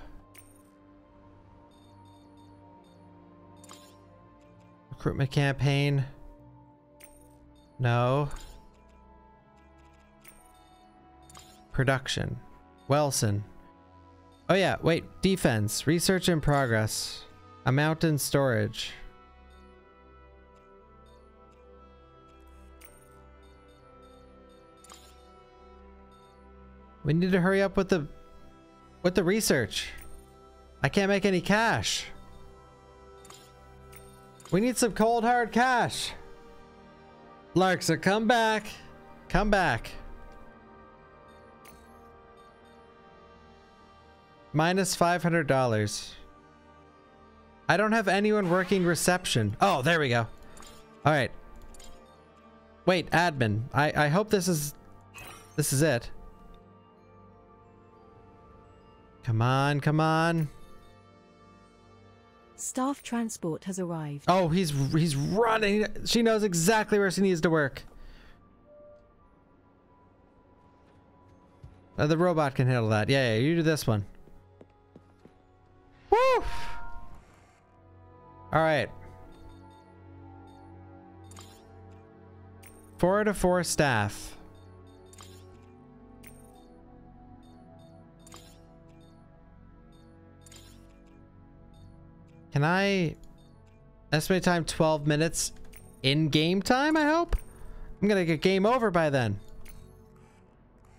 Recruitment campaign. No. Production. Wilson. Oh yeah, wait, defense, research in progress, amount in storage. We need to hurry up with the, with the research. I can't make any cash. We need some cold hard cash. Larksa, come back, come back. Minus five hundred dollars. I don't have anyone working reception. Oh, there we go. All right. Wait, admin. I, I hope this is... This is it. Come on, come on. Staff transport has arrived. Oh, he's he's running. She knows exactly where she needs to work. Uh, the robot can handle that. Yeah, yeah, you do this one. Woo! All right. Four to four staff. Can I estimate time twelve minutes in game time? I hope I'm gonna get game over by then.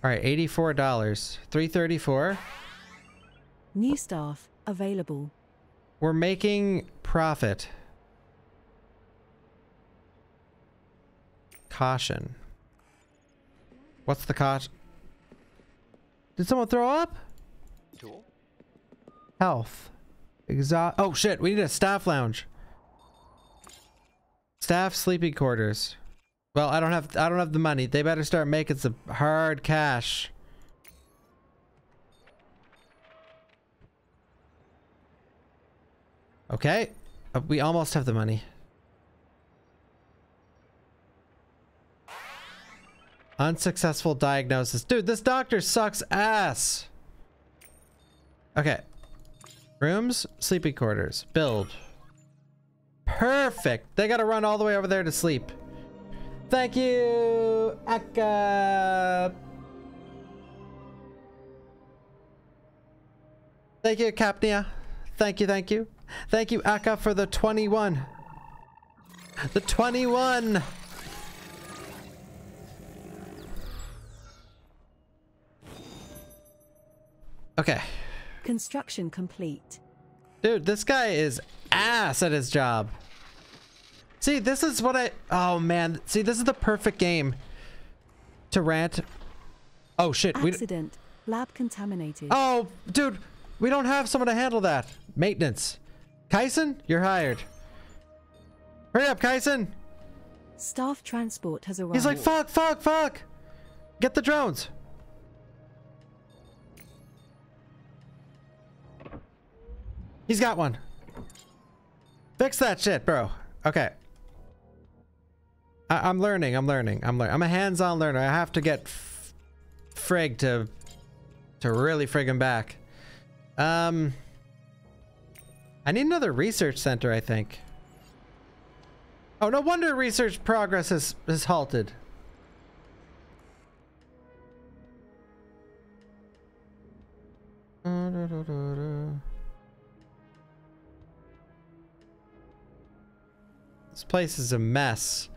All right, eighty-four dollars, three thirty-four. New staff available. We're making profit. Caution. What's the caution? Did someone throw up? Cool. Health. Exhaust. Oh shit, we need a staff lounge. Staff sleeping quarters. Well, I don't have I don't have the money. They better start making some hard cash. Okay. Uh, we almost have the money. Unsuccessful diagnosis. Dude, this doctor sucks ass. Okay. Rooms, sleeping quarters, build. Perfect. They gotta run all the way over there to sleep. Thank you, Akka. Thank you, Capnia. Thank you, thank you. Thank you, Akka, for the twenty-one. The twenty-one. Okay. Construction complete. Dude, this guy is ass at his job. See, this is what I... Oh, man. See, this is the perfect game to rant. Oh, shit. Accident. We... Lab contaminated. Oh, dude. We don't have someone to handle that. Maintenance. Kyson, you're hired. Hurry up, Kyson. Staff transport has arrived. He's like, fuck, fuck, fuck. Get the drones. He's got one. Fix that shit, bro. Okay. I I'm learning. I'm learning. I'm learning. I'm a hands-on learner. I have to get f frig to to really frig him back. Um, I need another research center, I think. Oh, no wonder research progress is is halted. This place is a mess.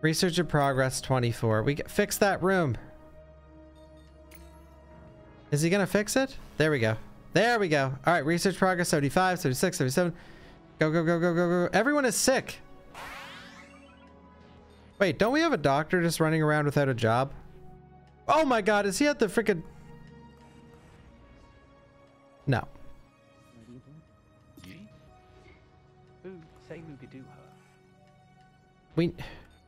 Research in progress twenty-four. We get, fix that room. Is he gonna fix it? There we go. There we go. All right, research progress seventy-five, seventy-six, seventy-seven. Go, go, go, go, go, go. Everyone is sick. Wait, don't we have a doctor just running around without a job? Oh my God, is he at the freaking... No. We...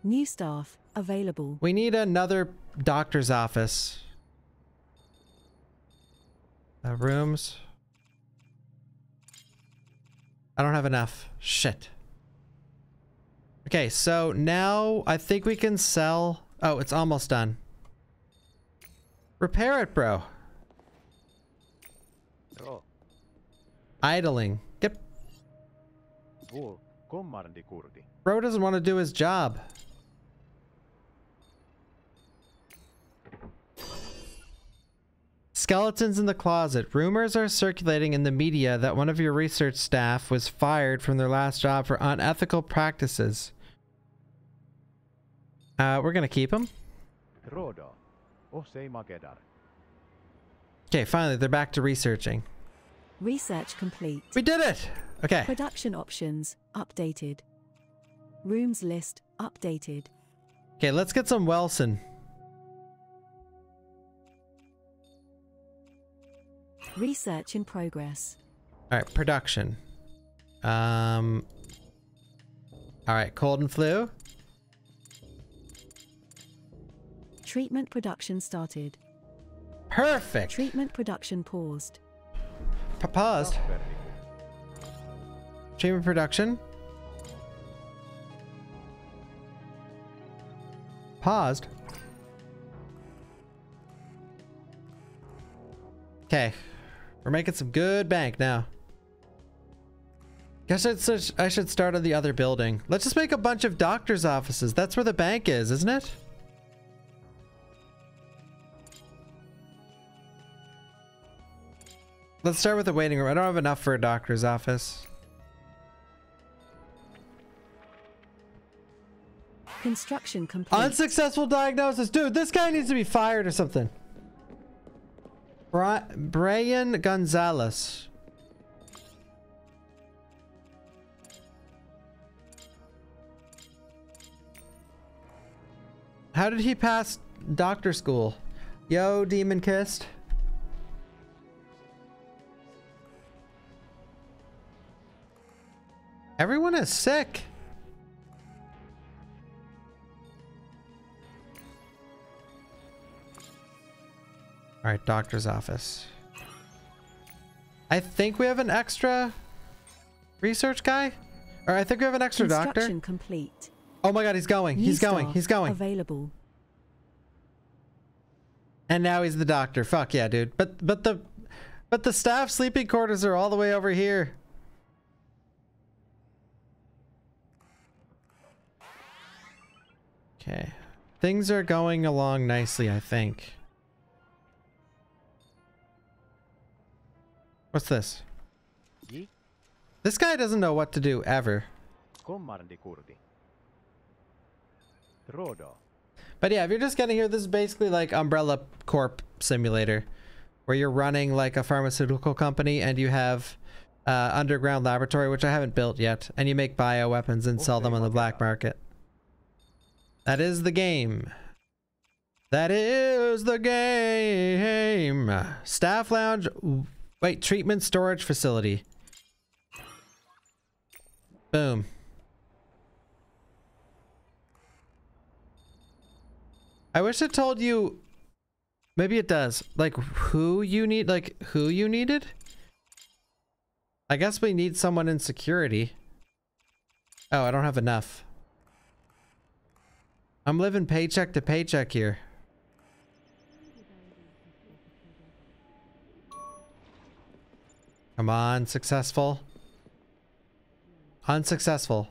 New staff available. We need another doctor's office. Uh, rooms. I don't have enough. Shit. Okay, so now I think we can sell. Oh, it's almost done. Repair it, bro. Oh. Idling. Yep. Oh. Bro doesn't want to do his job. Skeletons in the closet. Rumors are circulating in the media that one of your research staff was fired from their last job for unethical practices. Uh, we're gonna keep him. Okay, finally, they're back to researching. Research complete. We did it! Okay. Production options updated. Rooms list updated. Okay, let's get some Wilson. Research in progress. All right, production. Um. All right, cold and flu. Treatment production started. Perfect. Treatment production paused. Pa paused. Treatment production. Paused. Okay. We're making some good bank now. Guess I should start on the other building. Let's just make a bunch of doctor's offices. That's where the bank is, isn't it? Let's start with the waiting room. I don't have enough for a doctor's office. Construction complete. Unsuccessful diagnosis. Dude, this guy needs to be fired or something. Brian Gonzalez. How did he pass doctor school? Yo, demon kissed. Everyone is sick. All right, doctor's office. I think we have an extra research guy, or I think we have an extra doctor. Construction complete. Oh my God, he's going. He's going. He's going. Available. And now he's the doctor. Fuck yeah, dude. But but the but the staff sleeping quarters are all the way over here. Okay, things are going along nicely, I think. What's this? Ye? This guy doesn't know what to do ever. But yeah, if you're just getting here, this is basically like Umbrella Corp Simulator, where you're running like a pharmaceutical company and you have uh, underground laboratory, which I haven't built yet, and you make bioweapons and sell them on the black market. That is the game. That is the game. Staff lounge. Wait, treatment storage facility. Boom. I wish it told you, maybe it does, like who you need, like who you needed. I guess we need someone in security. Oh, I don't have enough. I'm living paycheck to paycheck here. Come on, successful. Unsuccessful.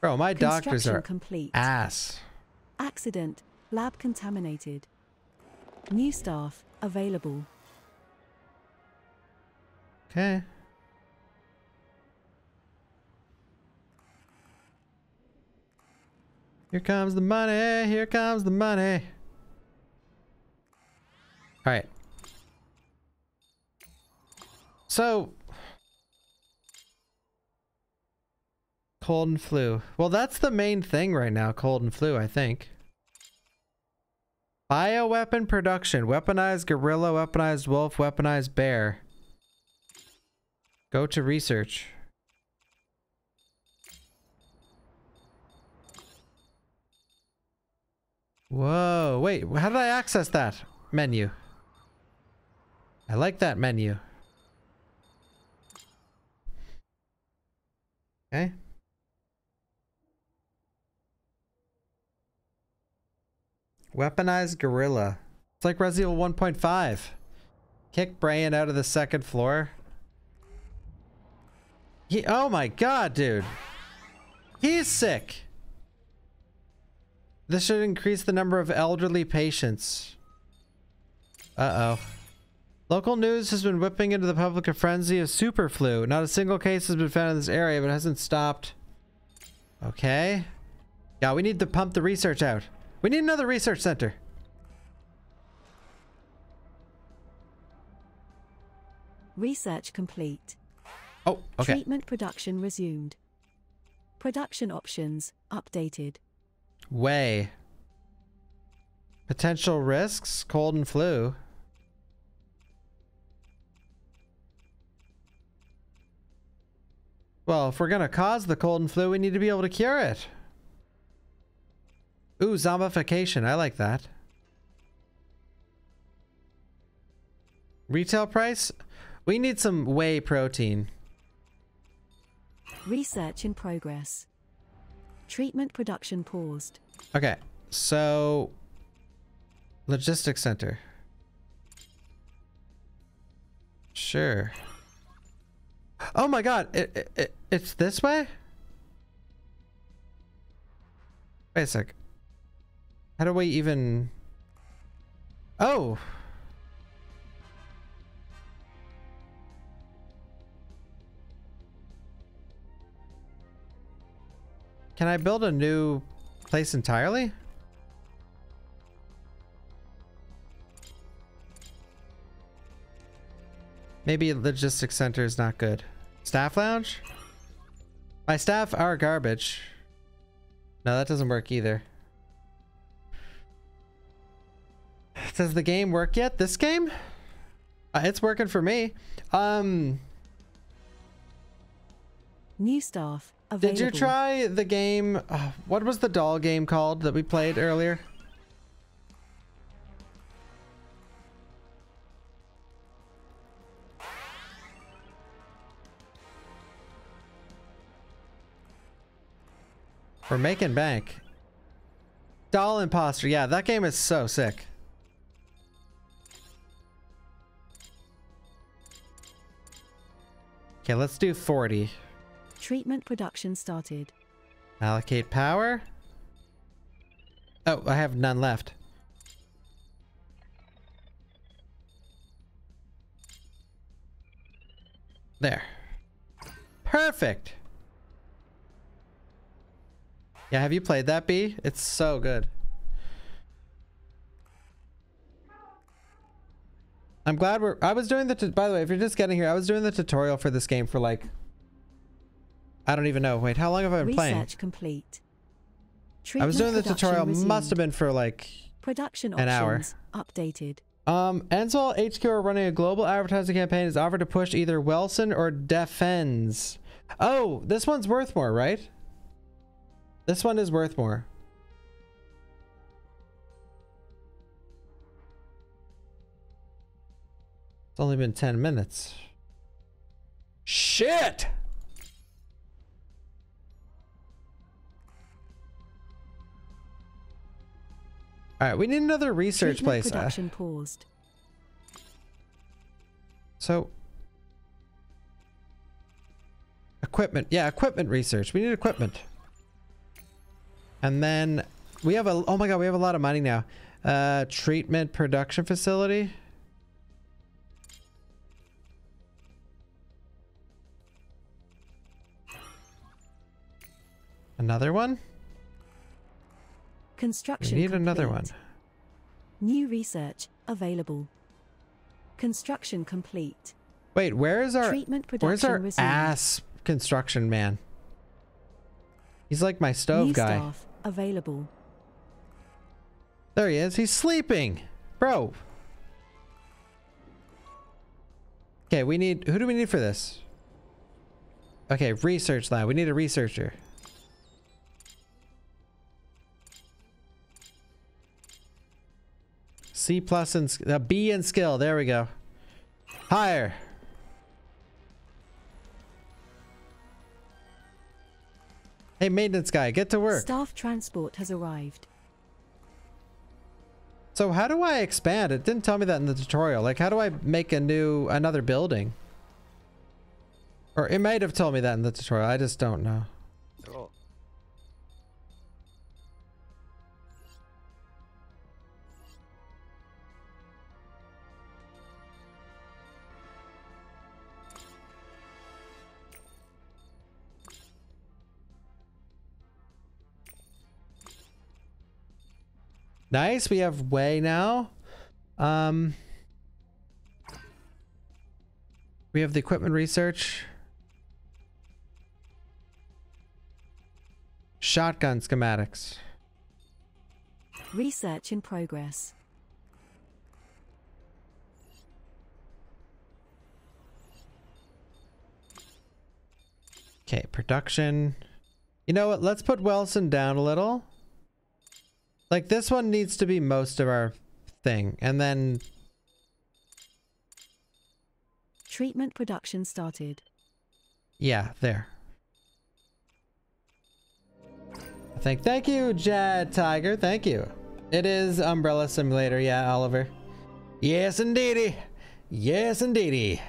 Bro, my doctors are complete. Ass. Accident. Lab contaminated. New staff available. Okay. Here comes the money. Here comes the money. All right. So, cold and flu. Well, that's the main thing right now, cold and flu, I think. Bioweapon production. Weaponized gorilla, weaponized wolf, weaponized bear. Go to research. Whoa, wait, how did I access that? Menu. I like that menu. Okay. Weaponized gorilla. It's like Resident Evil one point five. Kick Brian out of the second floor. He, oh my God, dude. He's sick. This should increase the number of elderly patients. Uh-oh. Local news has been whipping into the public a frenzy of super flu. Not a single case has been found in this area, but it hasn't stopped. Okay. Yeah, we need to pump the research out. We need another research center. Research complete. Oh, okay. Treatment production resumed. Production options updated. Way. Potential risks, cold and flu. Well, if we're going to cause the cold and flu, we need to be able to cure it. Ooh, zombification. I like that. Retail price? We need some whey protein. Research in progress. Treatment production paused. Okay, so... Logistics center. Sure. Oh my god, it, it, it, it's this way? Wait a sec. How do we even... Oh! Can I build a new place entirely? Maybe logistics center is not good. Staff lounge? My staff are garbage. No, that doesn't work either. Does the game work yet? This game? Uh, it's working for me. Um... New staff. Available. Did you try the game? Uh, what was the doll game called that we played earlier? We're making bank. Doll Imposter. Yeah, that game is so sick. Okay, let's do forty. Treatment production started. Allocate power. Oh, I have none left. There. Perfect. Yeah, have you played that, B? It's so good. I'm glad we're... I was doing the... By the way, if you're just getting here, I was doing the tutorial for this game for like... I don't even know. Wait, how long have I been Research playing? Research complete. Treatment I was doing the tutorial. Resumed. Must have been for like production an options hour. Updated. Um, Enswell H Q are running a global advertising campaign. Is offered to push either Wilson or Defends. Oh, this one's worth more, right? This one is worth more. It's only been ten minutes. Shit! All right, we need another research Treatment place. Production uh, paused. So, equipment. Yeah, equipment research. We need equipment. And then we have a... Oh my god, we have a lot of mining now. Uh, treatment production facility. Another one? Construction. We need complete. Another one. New research available. Construction complete. Wait, where is our treatment production? Where's our ass construction man? He's like my stove New guy. Staff available. There he is. He's sleeping, bro. Okay, we need. Who do we need for this? Okay, research lab. We need a researcher. C plus and uh, B in skill. There we go. Higher. Hey, maintenance guy, get to work. Staff transport has arrived. So how do I expand? It didn't tell me that in the tutorial. Like, how do I make a new another building? Or it might have told me that in the tutorial. I just don't know. Oh. Nice, we have whey now. Um, we have the equipment research. Shotgun schematics. Research in progress. Okay, production. You know what? Let's put Wilson down a little. Like, this one needs to be most of our thing. And then... treatment production started. Yeah, there. I think. Thank you, Jad Tiger. Thank you. It is Umbrella Simulator. Yeah, Oliver. Yes, indeedy. Yes, indeedy.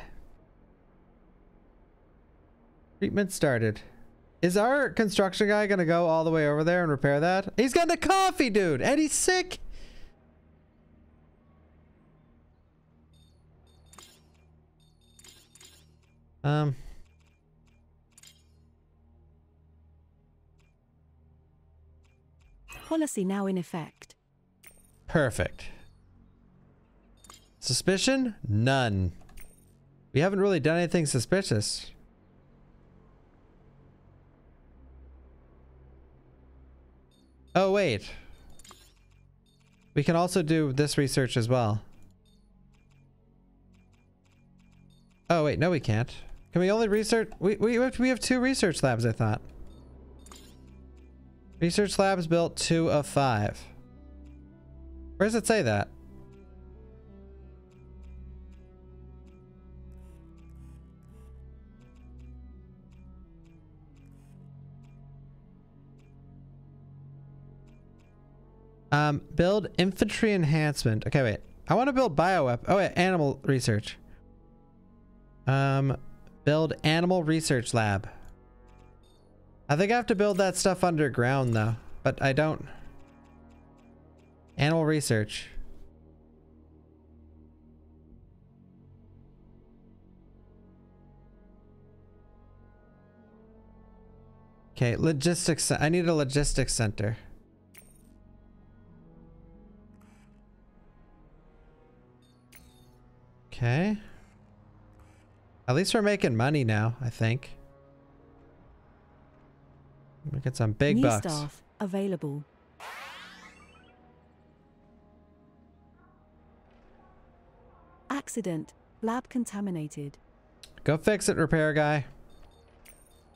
Treatment started. Is our construction guy gonna go all the way over there and repair that? He's got the coffee, dude, and he's sick. Um. Policy now in effect. Perfect. Suspicion? None. We haven't really done anything suspicious. Oh, wait. We can also do this research as well. Oh, wait. No, we can't. Can we only research? We, we, we have two research labs, I thought. Research labs built two of five. Where does it say that? Um, build infantry enhancement. Okay, wait. I want to build bioweapon. Oh, wait. Animal research. Um, build animal research lab. I think I have to build that stuff underground, though. But I don't. Animal research. Okay, logistics. I need a logistics center. Okay. At least we're making money now, I think. We get some big new bucks. Staff available. Accident. Lab contaminated. Go fix it, repair guy.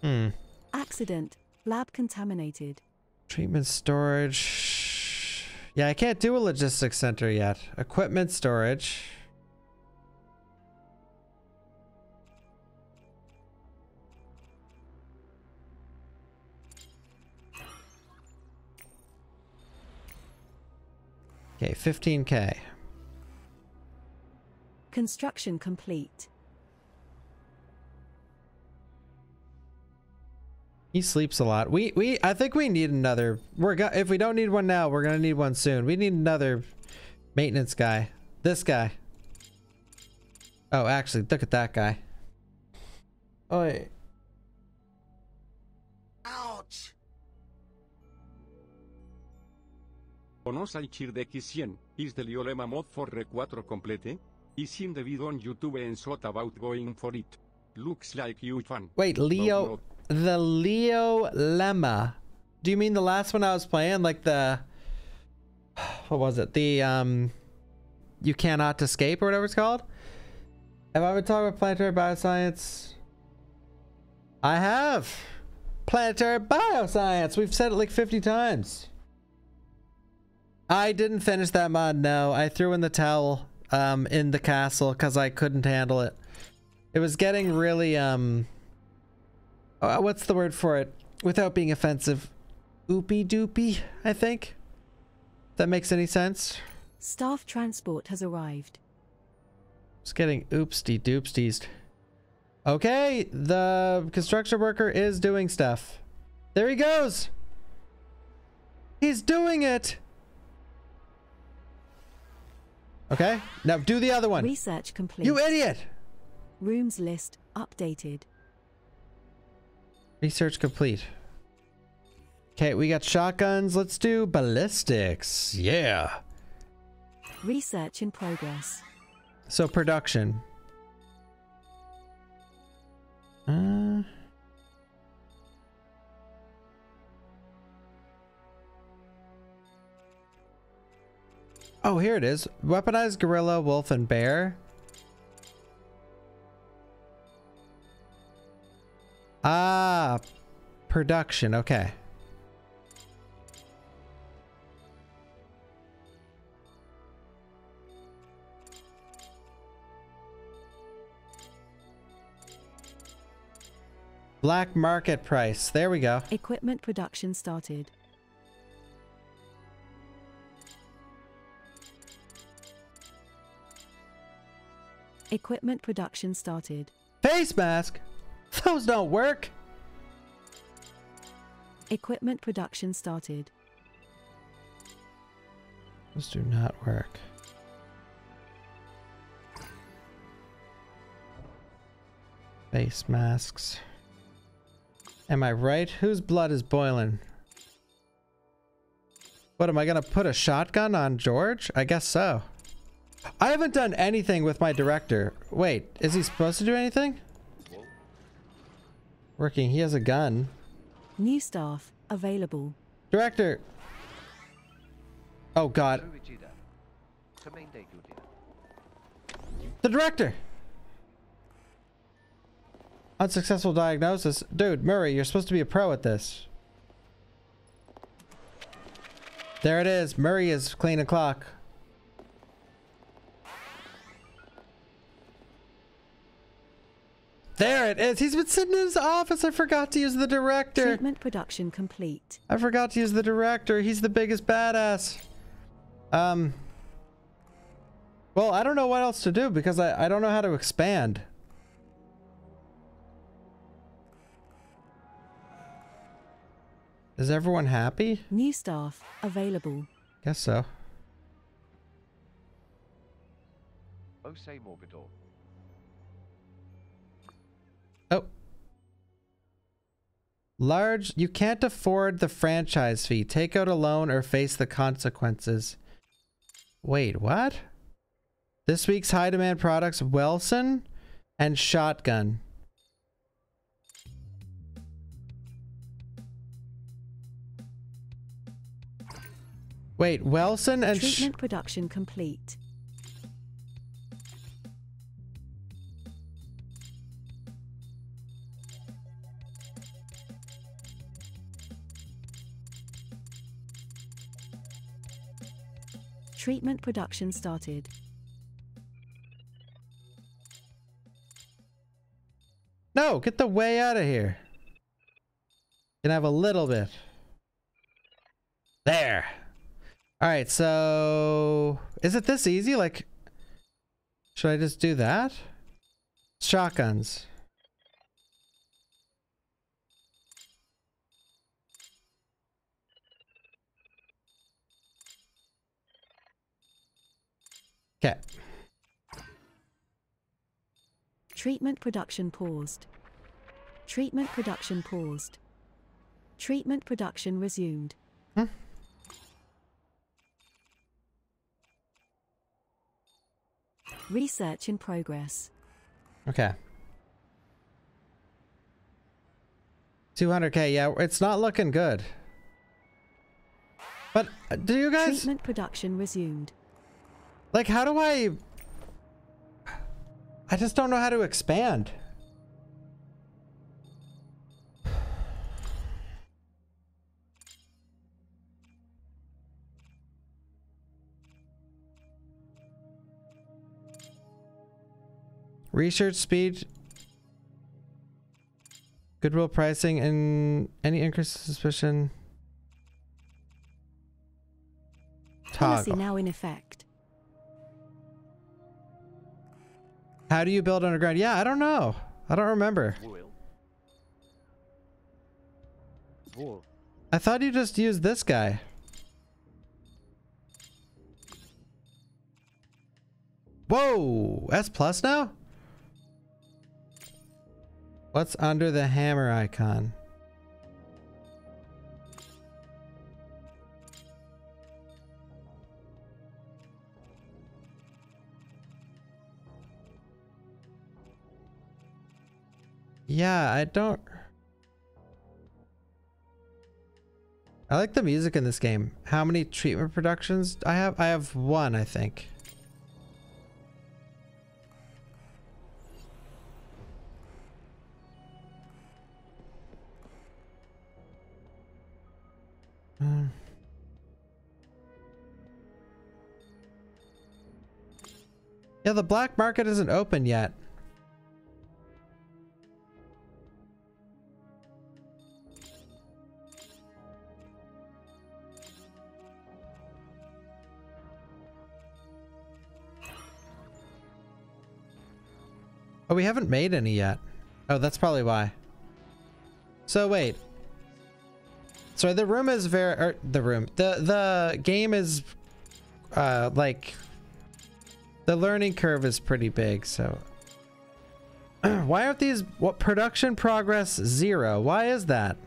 Hmm. Accident. Lab contaminated. Treatment storage. Yeah, I can't do a logistics center yet. Equipment storage. Okay, fifteen K. Construction complete. He sleeps a lot. We we I think we need another. We're go, if we don't need one now, we're gonna need one soon. We need another maintenance guy. This guy. Oh, actually, look at that guy. Oi. Ouch. Is the Leo Lemma mod for Re four complete? Is him the video on YouTube and thought about going for it? Looks like you fun. Wait, Leo, no, no. The Leo Lemma. Do you mean the last one I was playing? Like the, what was it? The, um, You Cannot Escape or whatever it's called? Have I been talking about planetary bioscience? I have. Planetary bioscience. We've said it like fifty times. I didn't finish that mod, no. I threw in the towel um, in the castle because I couldn't handle it. It was getting really, um... Uh, what's the word for it? Without being offensive. Oopy-doopy, I think. If that makes any sense. Staff transport has arrived. It's getting oopsty-doopsties. Okay, the construction worker is doing stuff. There he goes! He's doing it! Okay, now do the other one. Research complete. You idiot! Rooms list updated. Research complete. Okay, we got shotguns. Let's do ballistics. Yeah. Research in progress. So production. Uh... Oh, here it is. Weaponized gorilla, wolf, and bear. Ah, production. Okay. Black market price. There we go. Equipment production started. Equipment production started. Face mask? Those don't work. Equipment production started. Those do not work. Face masks. Am I right? Whose blood is boiling? What, am I gonna put a shotgun on George? I guess so. I haven't done anything with my director. Wait, is he supposed to do anything? Working, he has a gun. New staff available. Director! Oh god. The director! Unsuccessful diagnosis. Dude, Murray, you're supposed to be a pro at this. There it is. Murray is clean o'clock. There it is. He's been sitting in his office. I forgot to use the director. Treatment production complete. I forgot to use the director. He's the biggest badass. Um. Well, I don't know what else to do because I, I don't know how to expand. Is everyone happy? New staff available. Guess so. Oh. Large. You can't afford the franchise fee. Take out a loan or face the consequences. Wait, what? This week's high demand products, Wilson and Shotgun. Wait, Wilson and treatment production complete. Treatment production started. No, get the way out of here. Can have a little bit. There. All right, so is it this easy? Like, should I just do that? Shotguns. Okay. Treatment production paused. Treatment production paused. Treatment production resumed. Hmm? Research in progress. Okay. two hundred K, yeah, it's not looking good. But do you guys... Treatment production resumed. Like, how do I... I just don't know how to expand. Research speed, goodwill pricing, and any increase in suspicion. Toggle. Policy now in effect. How do you build underground? Yeah, I don't know. I don't remember. I thought you just used this guy. Whoa, S plus now? What's under the hammer icon? Yeah, I don't... I like the music in this game. How many treatment productions do I have? I have one, I think. Uh, yeah, the black market isn't open yet. Oh, we haven't made any yet. Oh, that's probably why. So wait. So the room is very, or the room, the, the game is, uh, like, the learning curve is pretty big. So why aren't these, what, production progress zero? Why is that?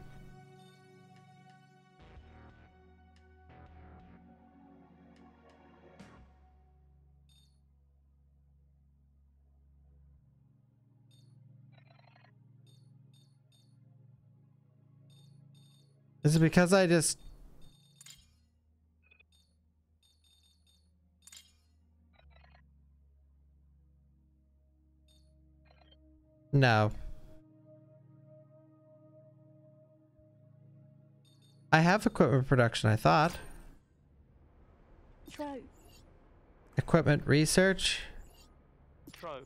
Is it because I just... No. I have equipment production, I thought. Pro. Equipment research. Pro.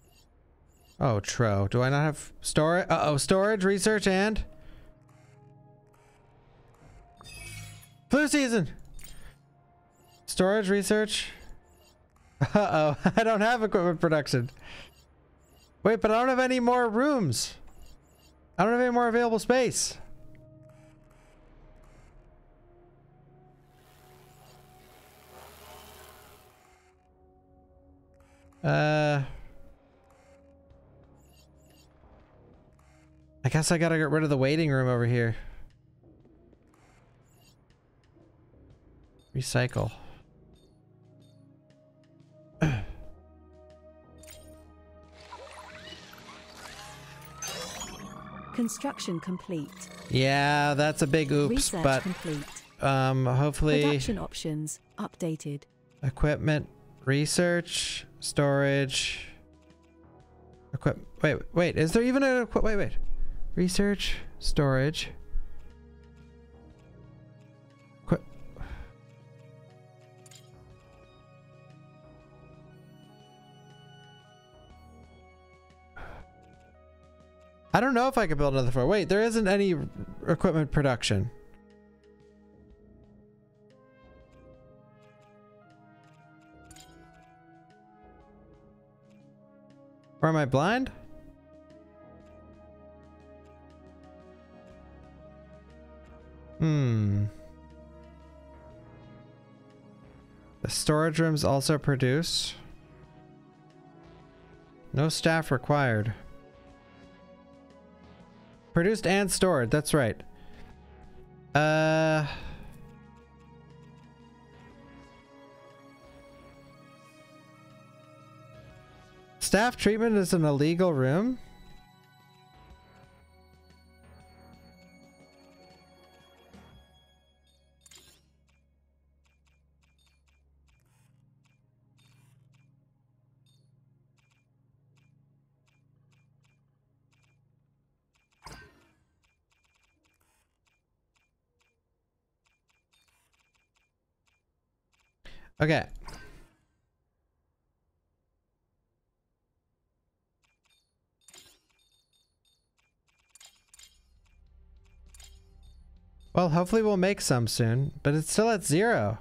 Oh, tro. Do I not have storage? Uh-oh, storage, research, and... Flu season! Storage, research. Uh-oh, I don't have equipment production. Wait, but I don't have any more rooms. I don't have any more available space. Uh... I guess I gotta get rid of the waiting room over here. Recycle. Construction complete. Yeah, that's a big oops. Research but complete. Um, hopefully. Production options updated. Equipment, research, storage. Equip. Wait, wait. Is there even a? Wait, wait. Research, storage. I don't know if I could build another floor. Wait, there isn't any equipment production. Or am I blind? Hmm. The storage rooms also produce. No staff required. Produced and stored, that's right. Uh, staff treatment is an illegal room? Okay. Well, hopefully we'll make some soon, but it's still at zero.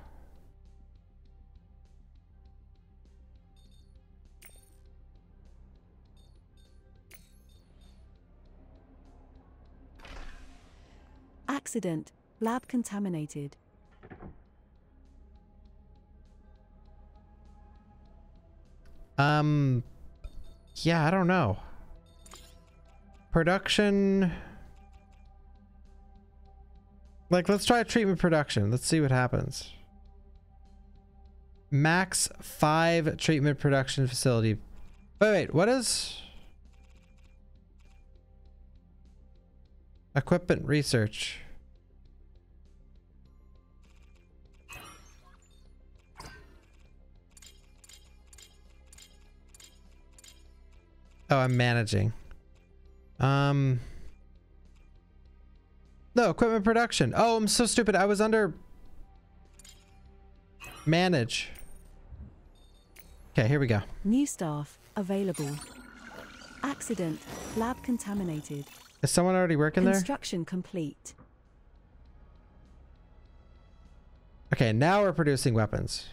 Accident. Lab contaminated. Um, yeah, I don't know. Production. Like, let's try treatment production. Let's see what happens. Max five treatment production facility. Wait, wait, what is? Equipment research. Oh, I'm managing. Um, no, equipment production. Oh, I'm so stupid. I was under manage. Okay, here we go. New staff available. Accident. Lab contaminated. Is someone already working there? Construction complete. Okay, now we're producing weapons.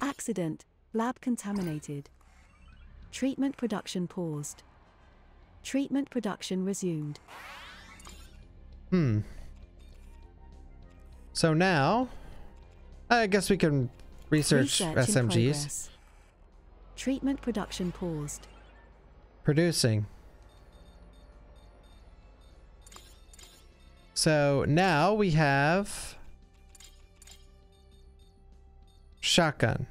Accident. Lab contaminated. Treatment production paused. Treatment production resumed. Hmm. So now, I guess we can research, research S M Gs. Treatment production paused. Producing. So now we have shotgun.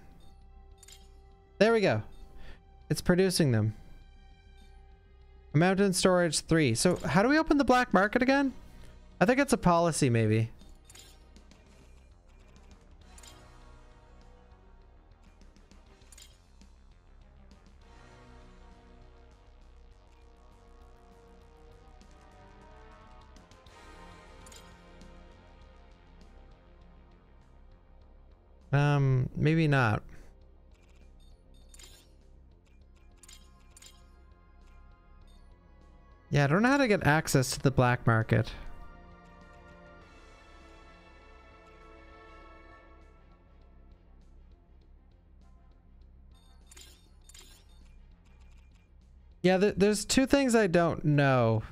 There we go. It's producing them. Amount in storage three. So how do we open the black market again? I think it's a policy maybe. Um, maybe not. Yeah, I don't know how to get access to the black market. Yeah, th there's two things I don't know.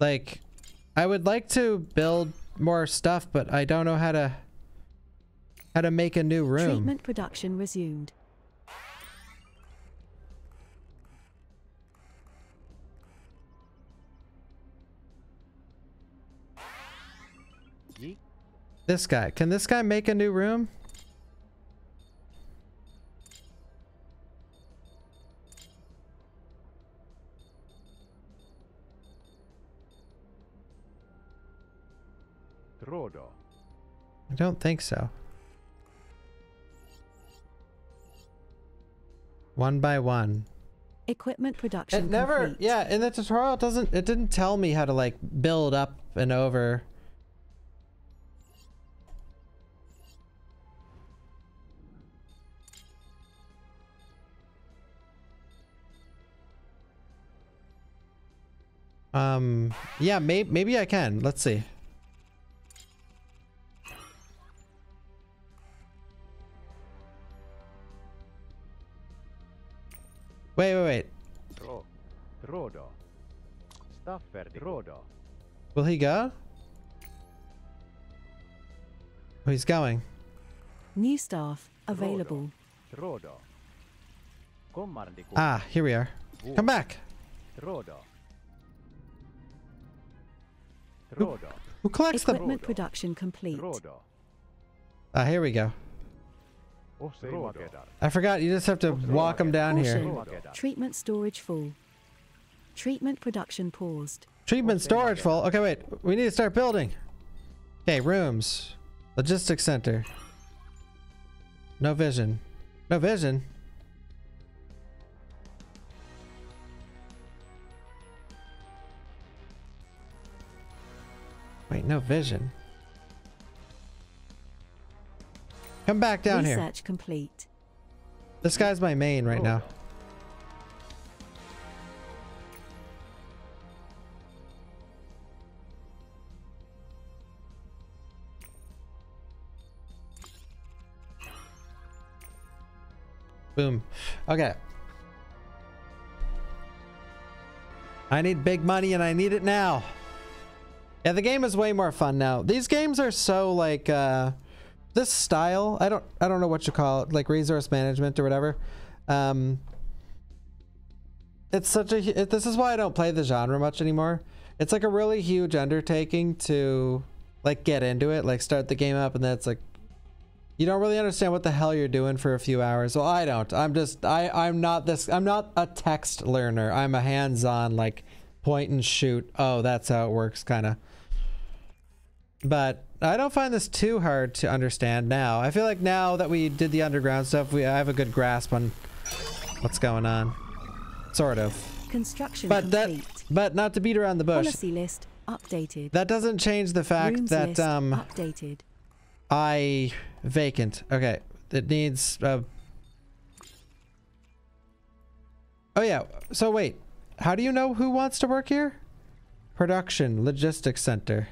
Like, I would like to build more stuff, but I don't know how to... How to make a new room. Treatment production resumed. This guy. Can this guy make a new room? I don't think so. One by one. Equipment production. It never, complete. Yeah, in the tutorial, it doesn't, it didn't tell me how to like build up and over. Um, yeah, may maybe I can. Let's see. Wait, wait, wait. Will he go? Oh, he's going. New staff available. Ah, here we are. Come back. Who, who collects the equipment production complete? Ah, here we go. I forgot, you just have to walk them down here. Treatment storage full. Treatment production paused. Treatment storage full? Okay, wait. We need to start building. Okay, rooms. Logistics center. No vision. No vision? Wait, no vision. Come back down here. Research complete. This guy's my main right now. Boom. Okay. I need big money and I need it now. Yeah, the game is way more fun now. These games are so like, uh... this style, I don't, I don't know what you call it, like resource management or whatever. Um, it's such a, it, this is why I don't play the genre much anymore. It's like a really huge undertaking to like get into it, like start the game up and that's like, you don't really understand what the hell you're doing for a few hours. Well, I don't, I'm just, I, I'm not this, I'm not a text learner. I'm a hands-on like point and shoot. Oh, that's how it works kind of. But I don't find this too hard to understand now. I feel like now that we did the underground stuff, we I have a good grasp on what's going on. Sort of. Construction but complete. That, but not to beat around the bush. Policy list updated. That doesn't change the fact Rooms that um updated. I vacant. Okay, it needs. Uh... Oh yeah. So wait, how do you know who wants to work here? Production Logistics Center.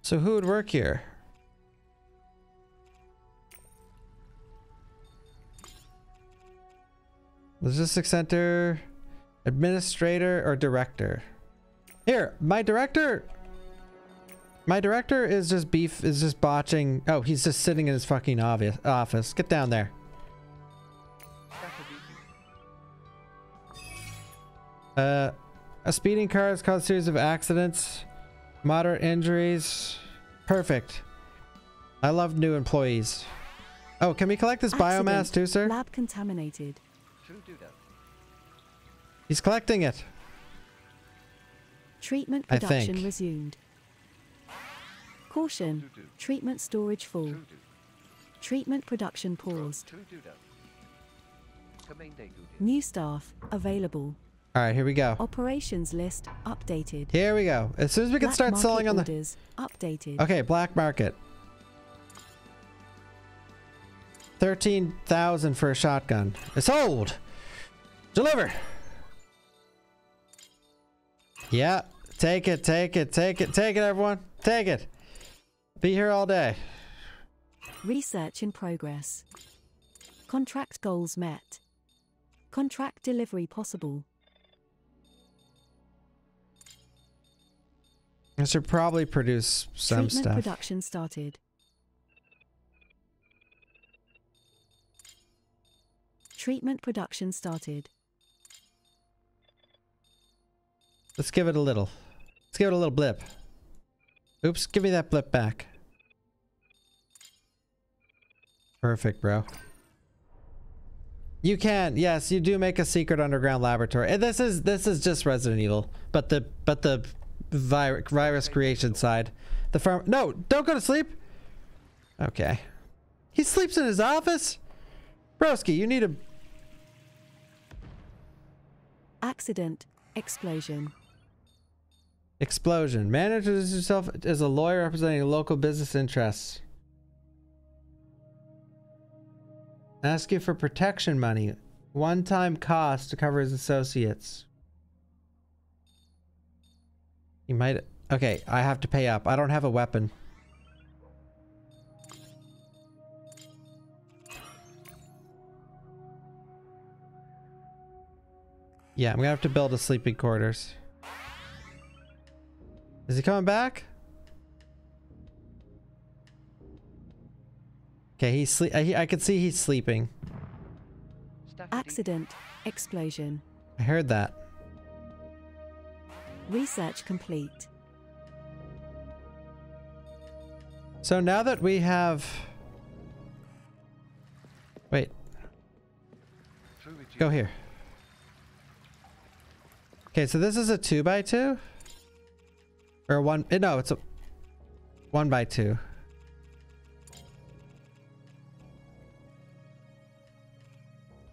So who would work here? Logistics Center, administrator or director? Here, my director. My director is just beef is just botching. Oh, he's just sitting in his fucking obvious office. Get down there. Uh, a speeding car has caused a series of accidents, moderate injuries. Perfect. I love new employees. Oh, can we collect this accident. Biomass too, sir? Lab contaminated. Shouldn't do that. He's collecting it. Treatment production resumed. Caution. Treatment storage full. Treatment production paused. New staff available. All right, here we go. Operations list updated. Here we go. As soon as we can start selling on the orders updated. Okay, black market. thirteen thousand for a shotgun. It's sold. Deliver. Yeah, take it, take it, take it, take it, everyone. Take it. Be here all day. Research in progress. Contract goals met. Contract delivery possible. I should probably produce some Treatment stuff. Production started. Treatment production started. Let's give it a little. Let's give it a little blip. Oops, give me that blip back. Perfect, bro. You can. Yes, you do make a secret underground laboratory. And this is this is just Resident Evil, but the but the vi virus creation side. The farm. No, don't go to sleep. Okay. He sleeps in his office. Broski, you need a accident explosion. Explosion. Manages himself as a lawyer representing local business interests. Ask you for protection money. One-time cost to cover his associates. He might... Okay, I have to pay up. I don't have a weapon. Yeah, I'm gonna have to build a sleeping quarters. Is he coming back? Okay, he's sleep. I, he, I can see he's sleeping. Accident. Explosion. I heard that. Research complete. So now that we have... Wait. Go here. Okay, so this is a two by two? Or one, no, it's a one by two.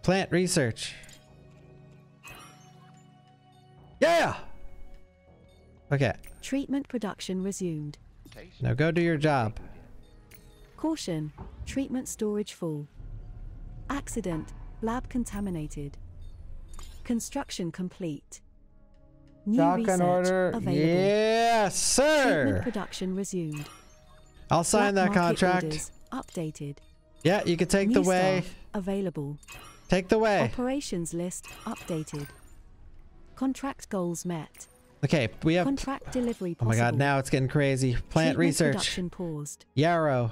Plant research. Yeah. Okay. Treatment production resumed. Now go do your job. Caution. Treatment storage full. Accident. Lab contaminated. Construction complete. New research order. Available. Yes, sir. Treatment production resumed. I'll sign Black that contract. Updated. Yeah, you can take New the way. Available. Take the way. Operations list updated. Contract goals met. Okay, we have contract delivery. Possible. Oh my God! Now it's getting crazy. Plant Treatment research. Production paused. Yarrow.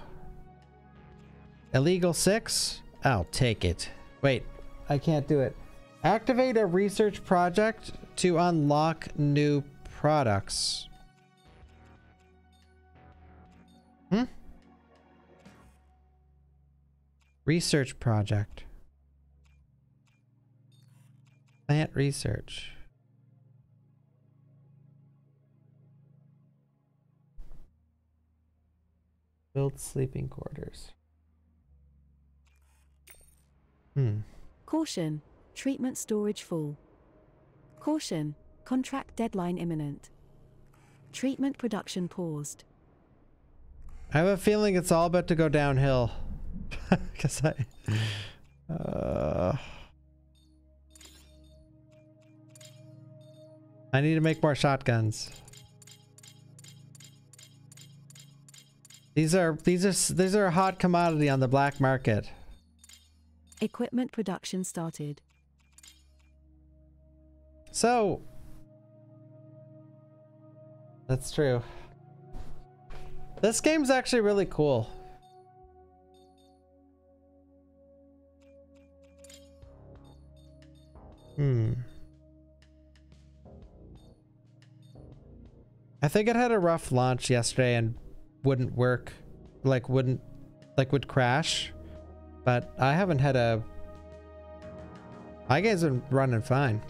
Illegal six. I'll take it. Wait, I can't do it. Activate a research project to unlock new products. Hmm? Research project. Plant research. Build sleeping quarters. Hmm. Caution. Treatment storage full. Caution. Contract deadline imminent. Treatment production paused. I have a feeling it's all about to go downhill. Because I... Uh, I need to make more shotguns. These are these are these are a hot commodity on the black market. Equipment production started. So that's true. This game's actually really cool. Hmm. I think it had a rough launch yesterday and wouldn't work, like wouldn't, like would crash, but I haven't had a, I guess I'm running fine.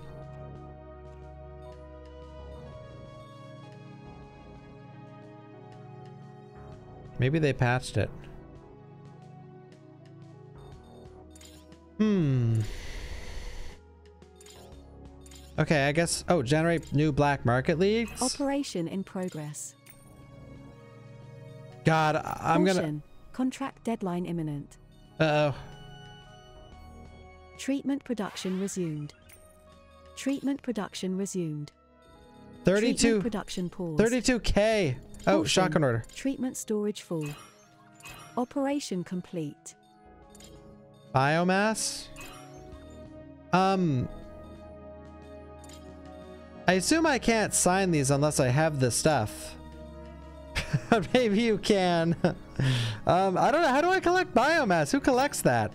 Maybe they patched it. Hmm. Okay, I guess, oh, generate new black market leads. Operation in progress. God, I'm Caution. gonna... Contract deadline imminent. Uh-oh. Treatment production resumed. Treatment production resumed. thirty-two... Treatment production paused. thirty-two K! Oh, Caution. Shotgun order. Treatment storage full. Operation complete. Biomass? Um... I assume I can't sign these unless I have the stuff. Maybe you can. um, I don't know. How do I collect biomass? Who collects that?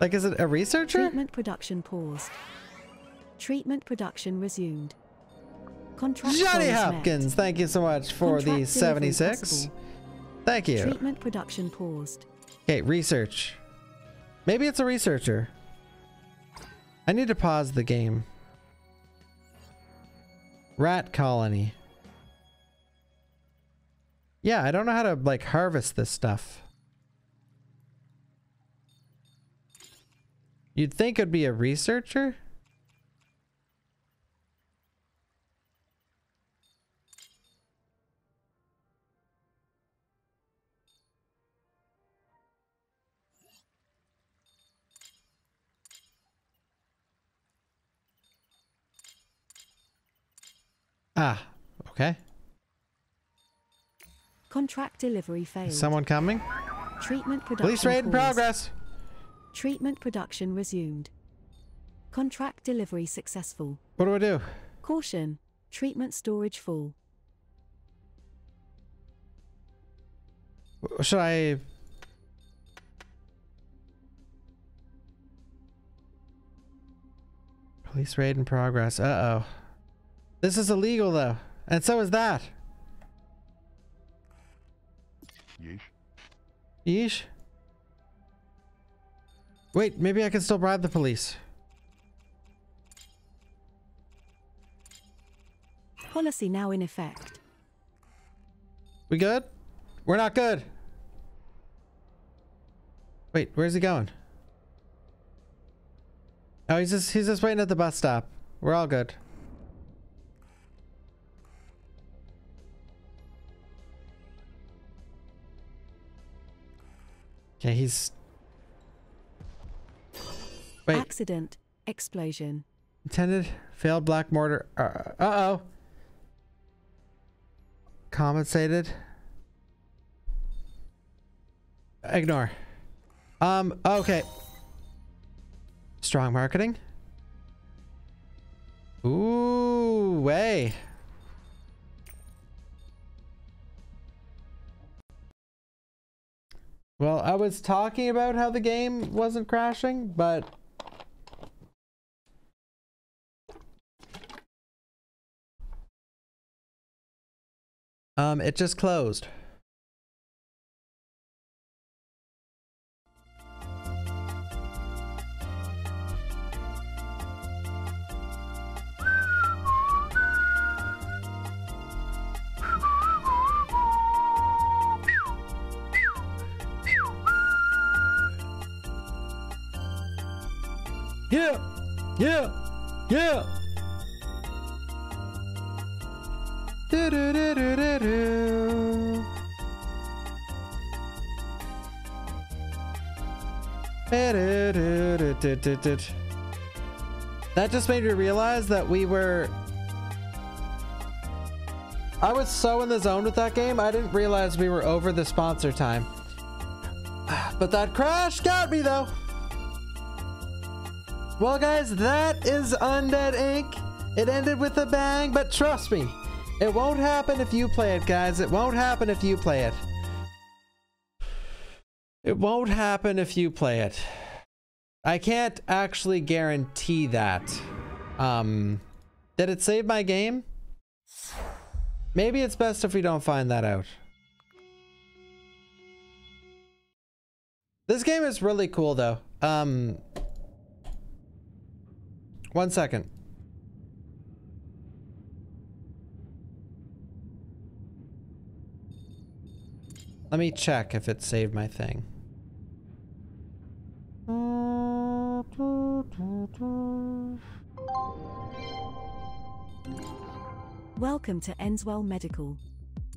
Like, is it a researcher? Treatment production paused. Treatment production resumed. Contract Johnny Hopkins, met. Thank you so much for Contract the seventy-six. Thank you. Treatment production paused. Okay, research. Maybe it's a researcher. I need to pause the game. Rat colony. Yeah, I don't know how to, like, harvest this stuff. You'd think it'd be a researcher? Ah, okay. Contract delivery failed. Is someone coming? Treatment production. Police raid in progress. Treatment production resumed. Contract delivery successful. What do I do? Caution. Treatment storage full. Should I? Police raid in progress. Uh oh. This is illegal though, and so is that. Yeesh. Yeesh. Wait, maybe I can still bribe the police. Policy now in effect. We good? We're not good. Wait, where's he going? Oh, he's just he's just waiting at the bus stop. We're all good. Okay, he's... Wait. Accident. Explosion. Intended. Failed black mortar. Uh, uh-oh. Compensated. Ignore. Um, okay. Strong marketing. Ooh, way. Well, I was talking about how the game wasn't crashing, but um, it just closed. Yeah, yeah, yeah. Do, do, do, do, do, do. That just made me realize that we were... I was so in the zone with that game, I didn't realize we were over the sponsor time. But that crash got me though. Well guys, that is Undead Incorporated. It ended with a bang, but trust me, it won't happen if you play it, guys. It won't happen if you play it. It won't happen if you play it. I can't actually guarantee that. Um, did it save my game? Maybe it's best if we don't find that out. This game is really cool though. Um, one second. Let me check if it saved my thing. Welcome to Enswell Medical.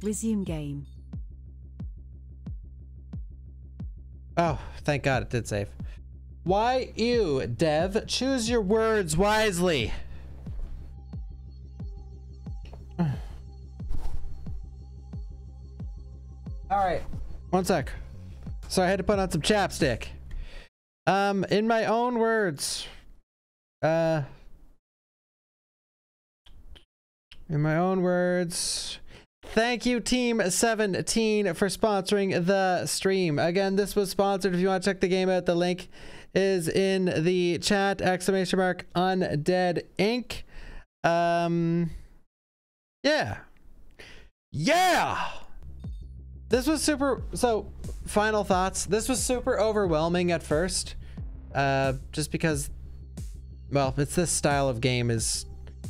Resume game. Oh, thank God it did save. Why you, Dev? Choose your words wisely. Alright, one sec. So I had to put on some chapstick. Um, in my own words. Uh... In my own words... Thank you, Team seventeen, for sponsoring the stream. Again, this was sponsored. If you want to check the game out, the link is in the chat. Exclamation mark, Undead Incorporated. Um, yeah. Yeah! This was super... So, final thoughts. This was super overwhelming at first. Uh, just because... Well, it's this style of game is...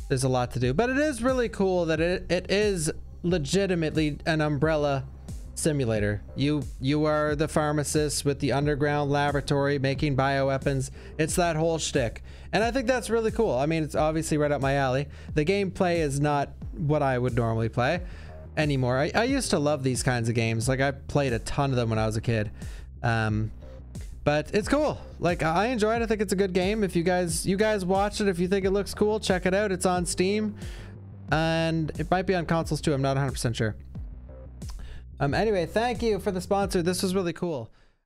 There's a lot to do. But it is really cool that it, it is... legitimately an Umbrella simulator. You you are the pharmacist with the underground laboratory making bioweapons. It's that whole shtick. And I think that's really cool. I mean, it's obviously right up my alley. The gameplay is not what I would normally play anymore. I, I used to love these kinds of games. Like, I played a ton of them when I was a kid. Um, but it's cool. Like, I enjoy it. I think it's a good game. If you guys, you guys watch it, if you think it looks cool, check it out. It's on Steam. And it might be on consoles too. I'm not one hundred percent sure. Um, anyway, thank you for the sponsor. This was really cool.